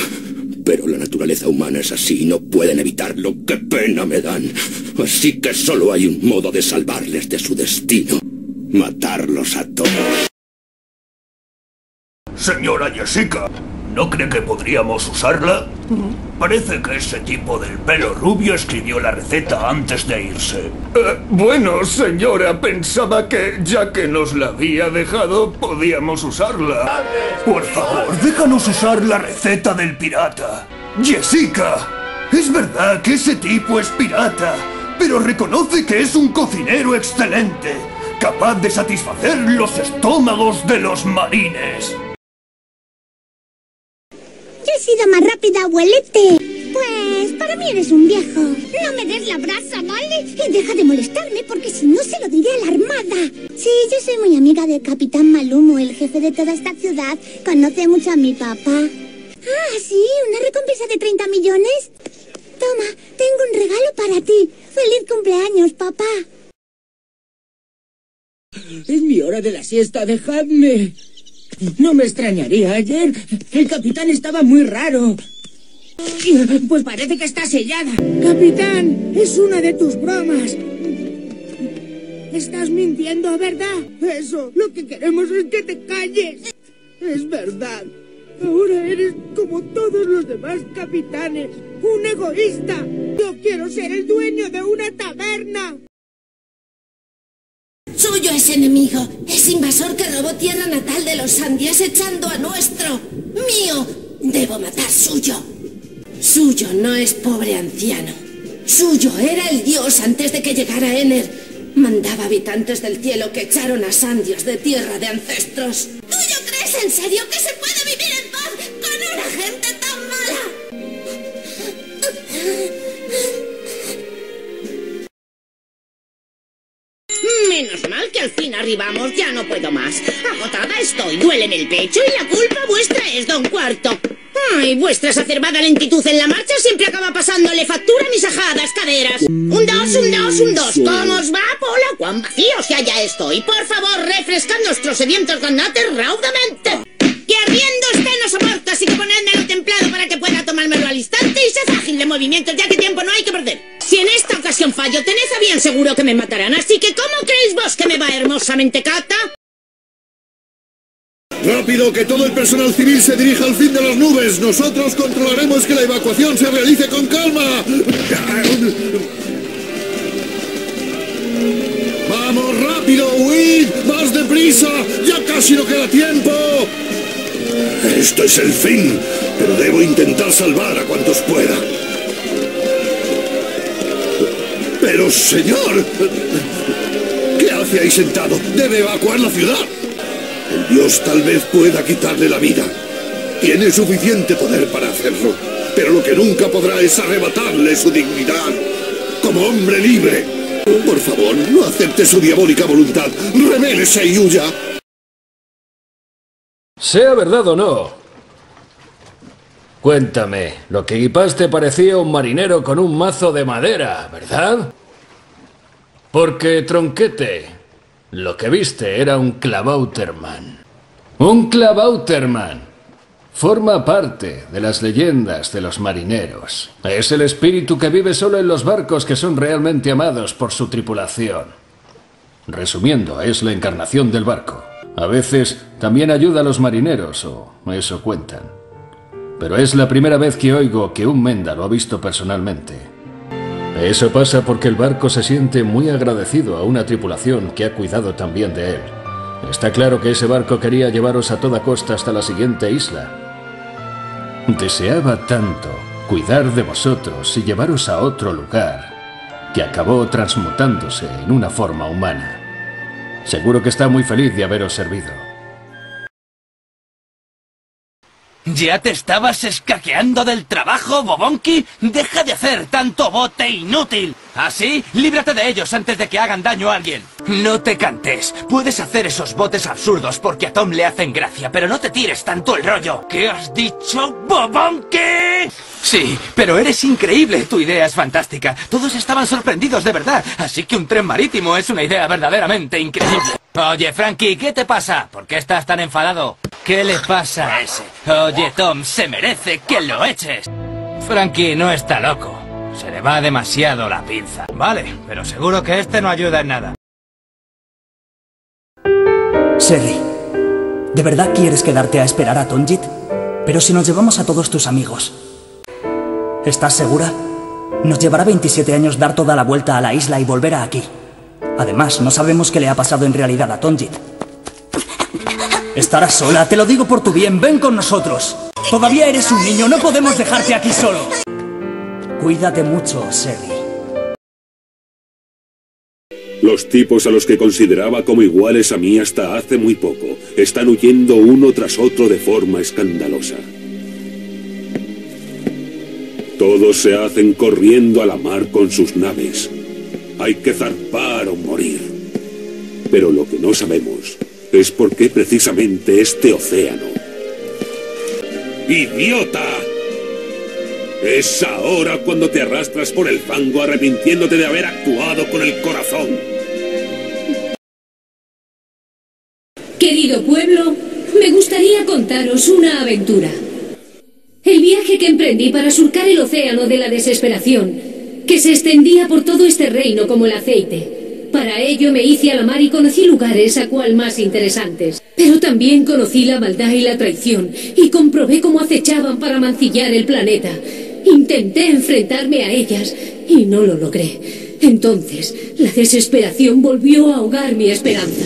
Pero la naturaleza humana es así y no pueden evitarlo. ¡Qué pena me dan! Así que solo hay un modo de salvarles de su destino. Matarlos a todos. Señora Jessica, ¿no cree que podríamos usarla? Parece que ese tipo del pelo rubio escribió la receta antes de irse. Bueno, señora, pensaba que ya que nos la había dejado, podíamos usarla. Por favor, déjanos usar la receta del pirata. Jessica, es verdad que ese tipo es pirata, pero reconoce que es un cocinero excelente, capaz de satisfacer los estómagos de los marines. Yo he sido más rápida, abuelete. Pues para mí eres un viejo. No me des la brasa, ¿vale? Y deja de molestarme, porque si no se lo diré a la armada. Sí, yo soy muy amiga del Capitán Malumo, el jefe de toda esta ciudad. Conoce mucho a mi papá. Ah, sí, una recompensa de 30 millones. Toma, tengo un regalo para ti. ¡Feliz cumpleaños, papá! Es mi hora de la siesta, dejadme. No me extrañaría, ayer el capitán estaba muy raro. Pues parece que está sellada. Capitán, es una de tus bromas. Estás mintiendo, ¿verdad? Eso, lo que queremos es que te calles. Es verdad. Ahora eres como todos los demás capitanes, un egoísta. Yo quiero ser el dueño de una taberna. Suyo es enemigo, es invasor que robó tierra natal de los Sandias echando a nuestro. ¡Mío! Debo matar Suyo. Suyo no es pobre anciano. Suyo era el dios antes de que llegara Enner. Mandaba habitantes del cielo que echaron a Sandios de tierra de ancestros. ¿Tuyo crees en serio que se puede vivir en paz con una gente tan mala? Menos mal que al fin arribamos, ya no puedo más. Agotada estoy, duele en el pecho y la culpa vuestra es Don Cuarto. Ay, vuestra exacerbada lentitud en la marcha siempre acaba pasándole factura a mis ajadas caderas. Un dos. ¿Cómo os va, Polo? Cuán vacíos ya estoy. Por favor, refrescad nuestros sedientos ganates raudamente. Que ardiendo esté no soporto, así que ponedmelo templado para que pueda tomármelo al instante y sed ágil de movimientos, ya que tiempo no hay que perder. Si en esta ocasión fallo, tened a bien seguro que me matarán, así que ¿cómo creéis vos que me va hermosamente, Cata? Rápido, que todo el personal civil se dirija al fin de las nubes. Nosotros controlaremos que la evacuación se realice con calma. ¡Vamos, rápido, huid! ¡Más deprisa! ¡Ya casi no queda tiempo! Esto es el fin, pero debo intentar salvar a cuantos pueda. Pero, señor, ¿qué hace ahí sentado? Debe evacuar la ciudad. El dios tal vez pueda quitarle la vida. Tiene suficiente poder para hacerlo, pero lo que nunca podrá es arrebatarle su dignidad como hombre libre. Por favor, no acepte su diabólica voluntad. ¡Rebélese y huya! Sea verdad o no, cuéntame, lo que equipaste parecía un marinero con un mazo de madera, ¿verdad? Porque, tronquete, lo que viste era un Clavauterman. ¡Un Clavauterman! Forma parte de las leyendas de los marineros. Es el espíritu que vive solo en los barcos que son realmente amados por su tripulación. Resumiendo, es la encarnación del barco. A veces también ayuda a los marineros, o eso cuentan. Pero es la primera vez que oigo que un menda lo ha visto personalmente. Eso pasa porque el barco se siente muy agradecido a una tripulación que ha cuidado tan bien de él. Está claro que ese barco quería llevaros a toda costa hasta la siguiente isla. Deseaba tanto cuidar de vosotros y llevaros a otro lugar, que acabó transmutándose en una forma humana. Seguro que está muy feliz de haberos servido. ¿Ya te estabas escaqueando del trabajo, Bobonki? ¡Deja de hacer tanto bote inútil! Así, líbrate de ellos antes de que hagan daño a alguien. No te cantes. Puedes hacer esos botes absurdos porque a Tom le hacen gracia, pero no te tires tanto el rollo. ¿Qué has dicho, Bobonki? Sí, pero eres increíble. Tu idea es fantástica. Todos estaban sorprendidos de verdad, así que un tren marítimo es una idea verdaderamente increíble. Oye, Franky, ¿qué te pasa? ¿Por qué estás tan enfadado? ¿Qué le pasa a ese? Oye, Tom, se merece que lo eches. Franky no está loco. Se le va demasiado la pinza. Vale, pero seguro que este no ayuda en nada. Sherry, ¿de verdad quieres quedarte a esperar a Tonjit? Pero si nos llevamos a todos tus amigos. ¿Estás segura? Nos llevará 27 años dar toda la vuelta a la isla y volver a aquí. Además, no sabemos qué le ha pasado en realidad a Tonjit. Estarás sola, te lo digo por tu bien, ven con nosotros. Todavía eres un niño, no podemos dejarte aquí solo. Cuídate mucho, Sherry. Los tipos a los que consideraba como iguales a mí hasta hace muy poco están huyendo uno tras otro de forma escandalosa. Todos se hacen corriendo a la mar con sus naves. Hay que zarpar o morir. Pero lo que no sabemos es por qué precisamente este océano. ¡Idiota! Es ahora cuando te arrastras por el fango arrepintiéndote de haber actuado con el corazón. Querido pueblo, me gustaría contaros una aventura. El viaje que emprendí para surcar el océano de la desesperación, que se extendía por todo este reino como el aceite. Para ello me hice a la mar y conocí lugares a cual más interesantes. Pero también conocí la maldad y la traición y comprobé cómo acechaban para mancillar el planeta. Intenté enfrentarme a ellas y no lo logré. Entonces, la desesperación volvió a ahogar mi esperanza.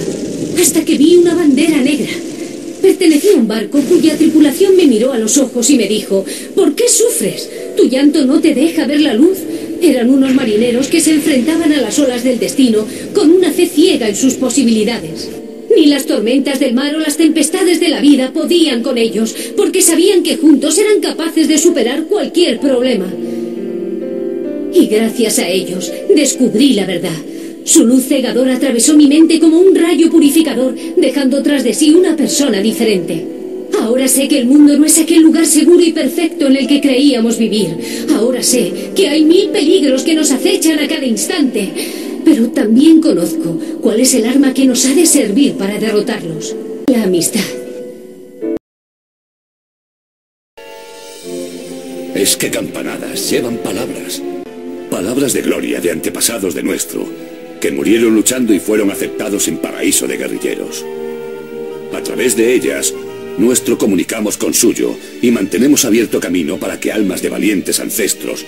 Hasta que vi una bandera negra. Pertenecí a un barco cuya tripulación me miró a los ojos y me dijo: ¿por qué sufres? ¿Tu llanto no te deja ver la luz? Eran unos marineros que se enfrentaban a las olas del destino con una fe ciega en sus posibilidades. Ni las tormentas del mar o las tempestades de la vida podían con ellos, porque sabían que juntos eran capaces de superar cualquier problema. Y gracias a ellos descubrí la verdad. Su luz cegadora atravesó mi mente como un rayo purificador, dejando tras de sí una persona diferente. Ahora sé que el mundo no es aquel lugar seguro y perfecto en el que creíamos vivir. Ahora sé que hay 1000 peligros que nos acechan a cada instante. Pero también conozco cuál es el arma que nos ha de servir para derrotarlos. La amistad. Es que campanadas llevan palabras. Palabras de gloria de antepasados de nuestro, que murieron luchando y fueron aceptados en paraíso de guerrilleros. A través de ellas, nuestro comunicamos con suyo y mantenemos abierto camino para que almas de valientes ancestros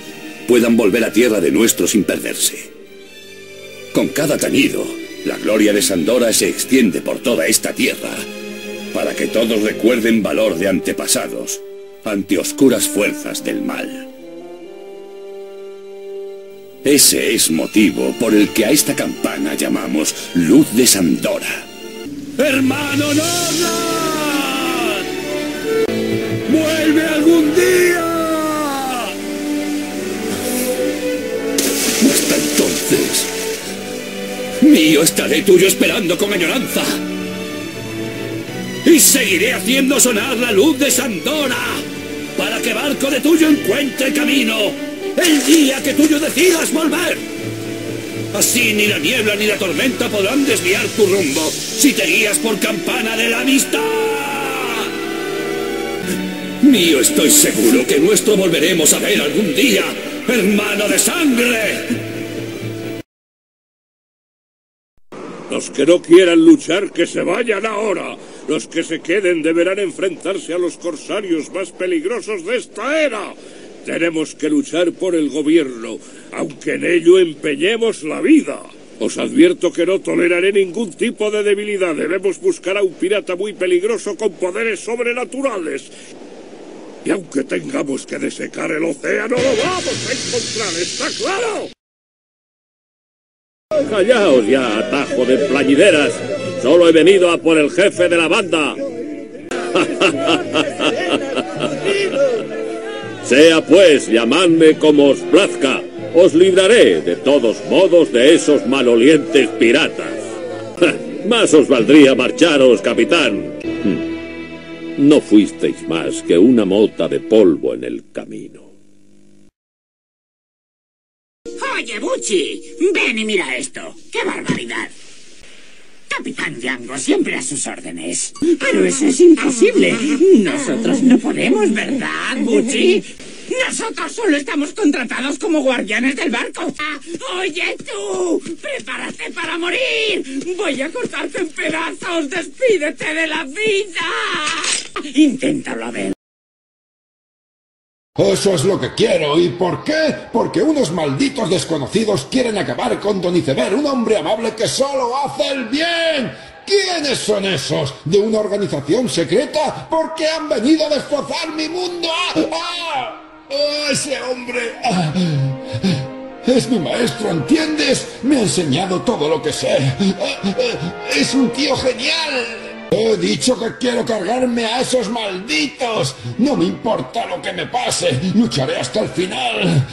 puedan volver a tierra de nuestro sin perderse. Con cada tañido, la gloria de Sandora se extiende por toda esta tierra para que todos recuerden valor de antepasados ante oscuras fuerzas del mal. Ese es motivo por el que a esta campana llamamos Luz de Sandora. ¡Hermano Norland! ¡Vuelve algún día! Hasta entonces, mío estaré tuyo esperando con añoranza. Y seguiré haciendo sonar la luz de Sandora para que barco de tuyo encuentre camino el día que tuyo decidas volver. Así ni la niebla ni la tormenta podrán desviar tu rumbo si te guías por campana de la amistad. Mío, estoy seguro que nuestro volveremos a ver algún día, hermano de sangre. Los que no quieran luchar, que se vayan ahora. Los que se queden deberán enfrentarse a los corsarios más peligrosos de esta era. Tenemos que luchar por el gobierno, aunque en ello empeñemos la vida. Os advierto que no toleraré ningún tipo de debilidad. Debemos buscar a un pirata muy peligroso con poderes sobrenaturales. Y aunque tengamos que desecar el océano, lo vamos a encontrar, ¿está claro? Callaos ya, atajo de plañideras. Solo he venido a por el jefe de la banda. Sea pues, llamadme como os plazca. Os libraré, de todos modos, de esos malolientes piratas. Más os valdría marcharos, capitán. No fuisteis más que una mota de polvo en el camino. Oye, Bucchi, ven y mira esto. ¡Qué barbaridad! Capitán Django, siempre a sus órdenes. Pero eso es imposible. Nosotros no podemos, ¿verdad, Bucchi? Nosotros solo estamos contratados como guardianes del barco. ¡Oye tú! ¡Prepárate para morir! ¡Voy a cortarte en pedazos! ¡Despídete de la vida! Inténtalo, a ver. Eso es lo que quiero. ¿Y por qué? Porque unos malditos desconocidos quieren acabar con Don Iceberg, un hombre amable que solo hace el bien. ¿Quiénes son esos? ¿De una organización secreta? ¿Por qué han venido a destrozar mi mundo? ¡Ah! ¡Oh, ese hombre! ¡Ah! Es mi maestro, ¿entiendes? Me ha enseñado todo lo que sé. ¡Es un tío genial! He dicho que quiero cargarme a esos malditos. No me importa lo que me pase. Lucharé hasta el final.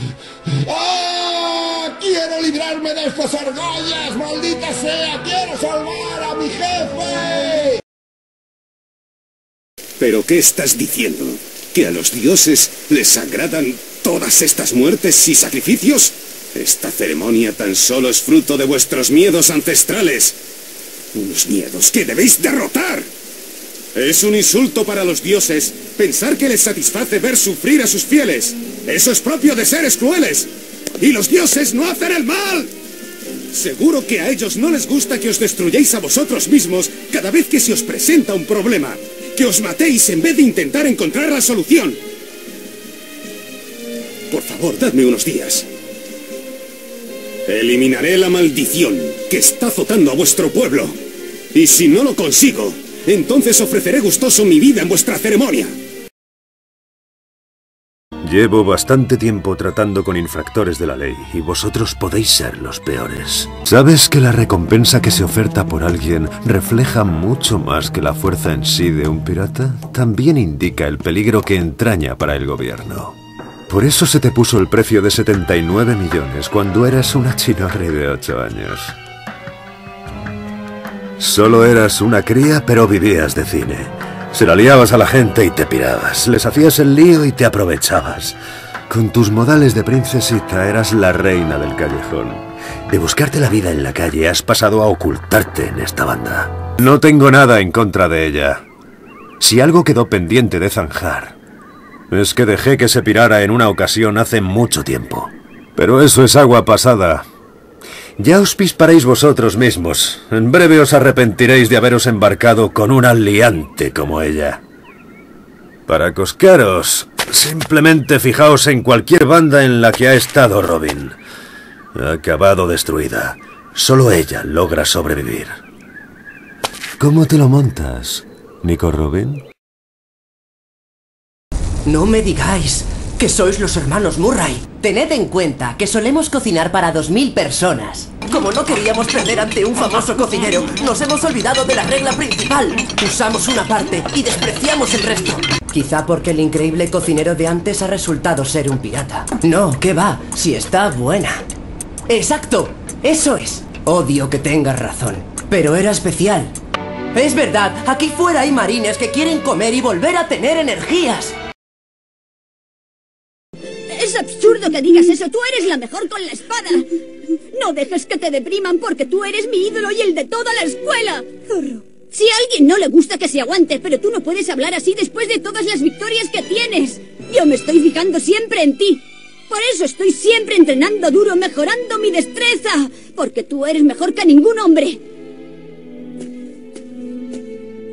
¡Ah! ¡Quiero librarme de estas argollas! ¡Maldita sea! ¡Quiero salvar a mi jefe! ¿Pero qué estás diciendo? ¿Que a los dioses les agradan todas estas muertes y sacrificios? Esta ceremonia tan solo es fruto de vuestros miedos ancestrales. Unos miedos que debéis derrotar. Es un insulto para los dioses pensar que les satisface ver sufrir a sus fieles. Eso es propio de seres crueles. ¡Y los dioses no hacen el mal! Seguro que a ellos no les gusta que os destruyáis a vosotros mismos cada vez que se os presenta un problema. Que os matéis en vez de intentar encontrar la solución. Por favor, dadme unos días. Eliminaré la maldición que está azotando a vuestro pueblo. Y si no lo consigo, entonces ofreceré gustoso mi vida en vuestra ceremonia. Llevo bastante tiempo tratando con infractores de la ley, y vosotros podéis ser los peores. ¿Sabes que la recompensa que se oferta por alguien refleja mucho más que la fuerza en sí de un pirata? También indica el peligro que entraña para el gobierno. Por eso se te puso el precio de 79 millones cuando eras una chinorri de 8 años. Solo eras una cría, pero vivías de cine. Se la liabas a la gente y te pirabas. Les hacías el lío y te aprovechabas. Con tus modales de princesita eras la reina del callejón. De buscarte la vida en la calle has pasado a ocultarte en esta banda. No tengo nada en contra de ella. Si algo quedó pendiente de zanjar, es que dejé que se pirara en una ocasión hace mucho tiempo. Pero eso es agua pasada. Ya os pisparéis vosotros mismos. En breve os arrepentiréis de haberos embarcado con una liante como ella. Para coscaros, simplemente fijaos en cualquier banda en la que ha estado Robin. Ha acabado destruida. Solo ella logra sobrevivir. ¿Cómo te lo montas, Nico Robin? No me digáis que sois los hermanos Murray. Tened en cuenta que solemos cocinar para 2000 personas. Como no queríamos perder ante un famoso cocinero, nos hemos olvidado de la regla principal. Usamos una parte y despreciamos el resto. Quizá porque el increíble cocinero de antes ha resultado ser un pirata. No, ¿qué va? Si está buena. ¡Exacto! ¡Eso es! Odio que tengas razón, pero era especial. Es verdad, aquí fuera hay marines que quieren comer y volver a tener energías. Es absurdo que digas eso, tú eres la mejor con la espada. No dejes que te depriman porque tú eres mi ídolo y el de toda la escuela. Zorro. Si a alguien no le gusta que se aguante, pero tú no puedes hablar así después de todas las victorias que tienes. Yo me estoy fijando siempre en ti. Por eso estoy siempre entrenando duro, mejorando mi destreza. Porque tú eres mejor que ningún hombre.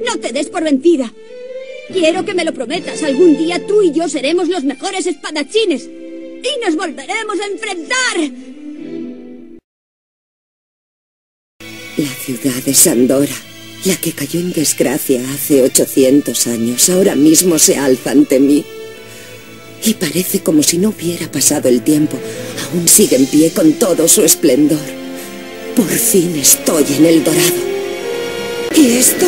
No te des por vencida. Quiero que me lo prometas. Algún día tú y yo seremos los mejores espadachines. Y nos volveremos a enfrentar. La ciudad de Sandora, la que cayó en desgracia hace 800 años, ahora mismo se alza ante mí. Y parece como si no hubiera pasado el tiempo. Aún sigue en pie con todo su esplendor. Por fin estoy en el dorado. ¿Y esto?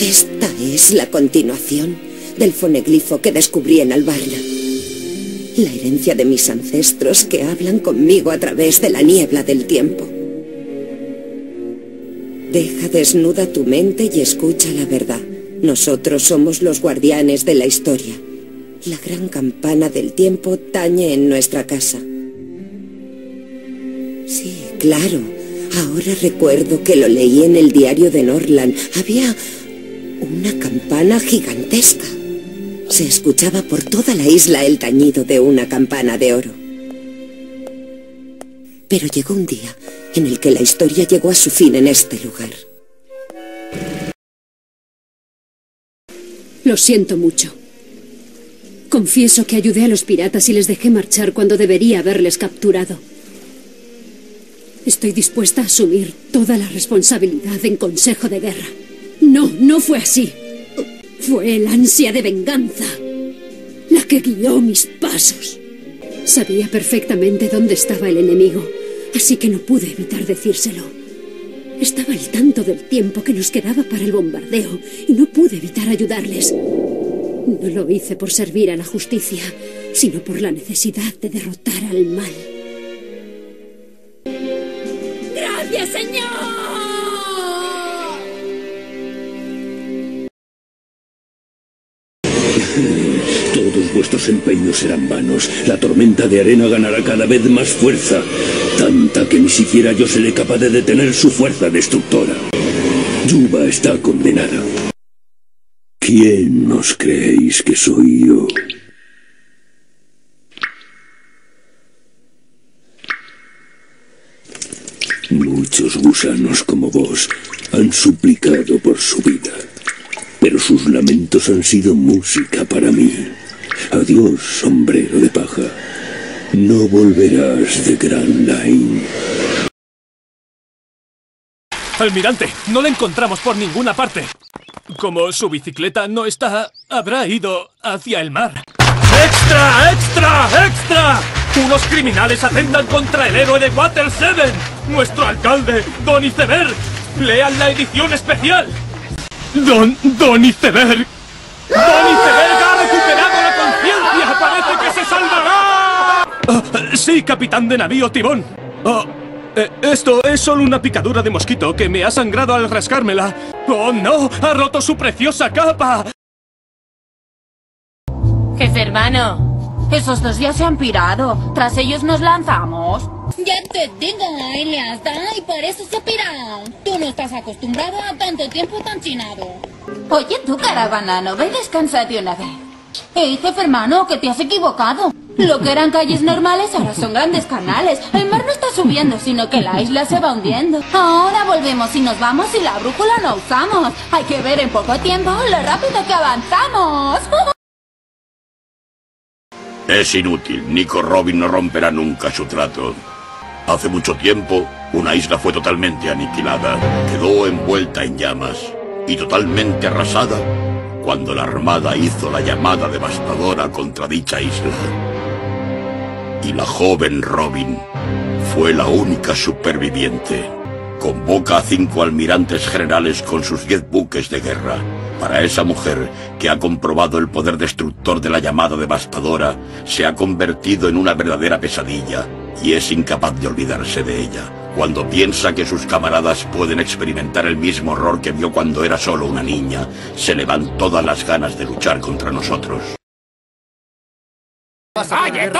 Esta es la continuación del foneglifo que descubrí en Albaina. La herencia de mis ancestros que hablan conmigo a través de la niebla del tiempo. Deja desnuda tu mente y escucha la verdad. Nosotros somos los guardianes de la historia. La gran campana del tiempo tañe en nuestra casa. Sí, claro. Ahora recuerdo que lo leí en el diario de Norland. Había una campana gigantesca. Se escuchaba por toda la isla el tañido de una campana de oro. Pero llegó un día en el que la historia llegó a su fin en este lugar. Lo siento mucho. Confieso que ayudé a los piratas y les dejé marchar cuando debería haberles capturado. Estoy dispuesta a asumir toda la responsabilidad en consejo de guerra. No, no fue así. Fue el ansia de venganza la que guió mis pasos. Sabía perfectamente dónde estaba el enemigo, así que no pude evitar decírselo. Estaba al tanto del tiempo que nos quedaba para el bombardeo y no pude evitar ayudarles. No lo hice por servir a la justicia, sino por la necesidad de derrotar al mal. ¡Gracias, señor! Todos vuestros empeños serán vanos. La tormenta de arena ganará cada vez más fuerza, tanta que ni siquiera yo seré capaz de detener su fuerza destructora. Yuba está condenada. ¿Quién os creéis que soy yo? Muchos gusanos como vos han suplicado por su vida, pero sus lamentos han sido música para mí. Adiós, sombrero de paja. No volverás de Grand Line. Almirante, no la encontramos por ninguna parte. Como su bicicleta no está, habrá ido hacia el mar. ¡Extra, extra, extra! Unos criminales atentan contra el héroe de Water 7, nuestro alcalde, Don Iceberg. Lean la edición especial. Don Iceberg. Don Iceberg ha recuperado la conciencia. Parece que se salvará. Oh, sí, capitán de navío Tibón. Oh. Esto es solo una picadura de mosquito que me ha sangrado al rascármela. ¡Oh, no! ¡Ha roto su preciosa capa! Jefe hermano, esos dos ya se han pirado. Tras ellos nos lanzamos. Ya te digo, él está y por eso se ha pirado. Tú no estás acostumbrado a tanto tiempo tan chinado. Oye tú, carabanano, ve y descansa de una vez. Hey, jefe hermano, que te has equivocado. Lo que eran calles normales ahora son grandes canales. El mar no está subiendo, sino que la isla se va hundiendo. Ahora volvemos y nos vamos y la brújula no usamos. Hay que ver en poco tiempo lo rápido que avanzamos. Es inútil, Nico Robin no romperá nunca su trato. Hace mucho tiempo, una isla fue totalmente aniquilada. Quedó envuelta en llamas y totalmente arrasada cuando la armada hizo la llamada devastadora contra dicha isla. Y la joven Robin fue la única superviviente. Convoca a 5 almirantes generales con sus 10 buques de guerra. Para esa mujer, que ha comprobado el poder destructor de la llamada devastadora, se ha convertido en una verdadera pesadilla y es incapaz de olvidarse de ella, cuando piensa que sus camaradas pueden experimentar el mismo horror que vio cuando era solo una niña. Se le van todas las ganas de luchar contra nosotros. ¡Oye tú!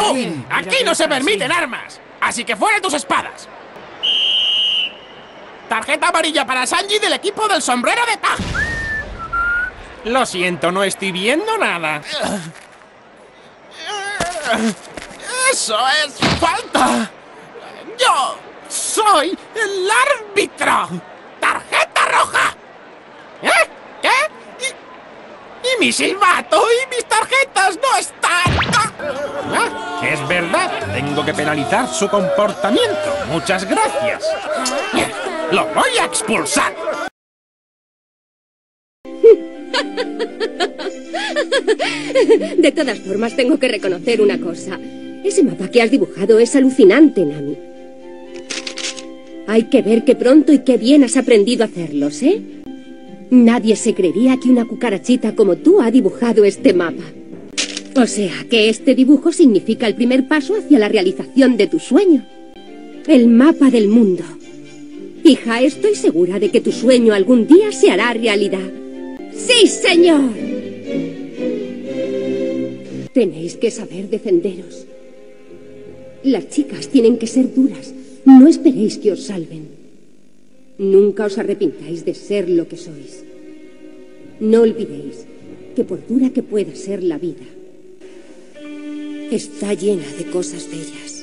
¡Aquí no se permiten armas! ¡Así que fuera tus espadas! Tarjeta amarilla para Sanji del equipo del sombrero de paja. Lo siento, no estoy viendo nada. ¡Eso es falta! ¡Yo soy el árbitro! ¡Tarjeta roja! ¿Eh? ¿Qué? ¿Y mi silbato y mis tarjetas no están? ¿Ah? Es verdad, tengo que penalizar su comportamiento. Muchas gracias. ¡Lo voy a expulsar! De todas formas, tengo que reconocer una cosa. Ese mapa que has dibujado es alucinante, Nami. Hay que ver qué pronto y qué bien has aprendido a hacerlos, ¿eh? Nadie se creería que una cucarachita como tú ha dibujado este mapa. O sea, que este dibujo significa el primer paso hacia la realización de tu sueño. El mapa del mundo. Hija, estoy segura de que tu sueño algún día se hará realidad. ¡Sí, señor! Tenéis que saber defenderos. Las chicas tienen que ser duras. No esperéis que os salven. Nunca os arrepintáis de ser lo que sois. No olvidéis que por dura que pueda ser la vida, está llena de cosas bellas.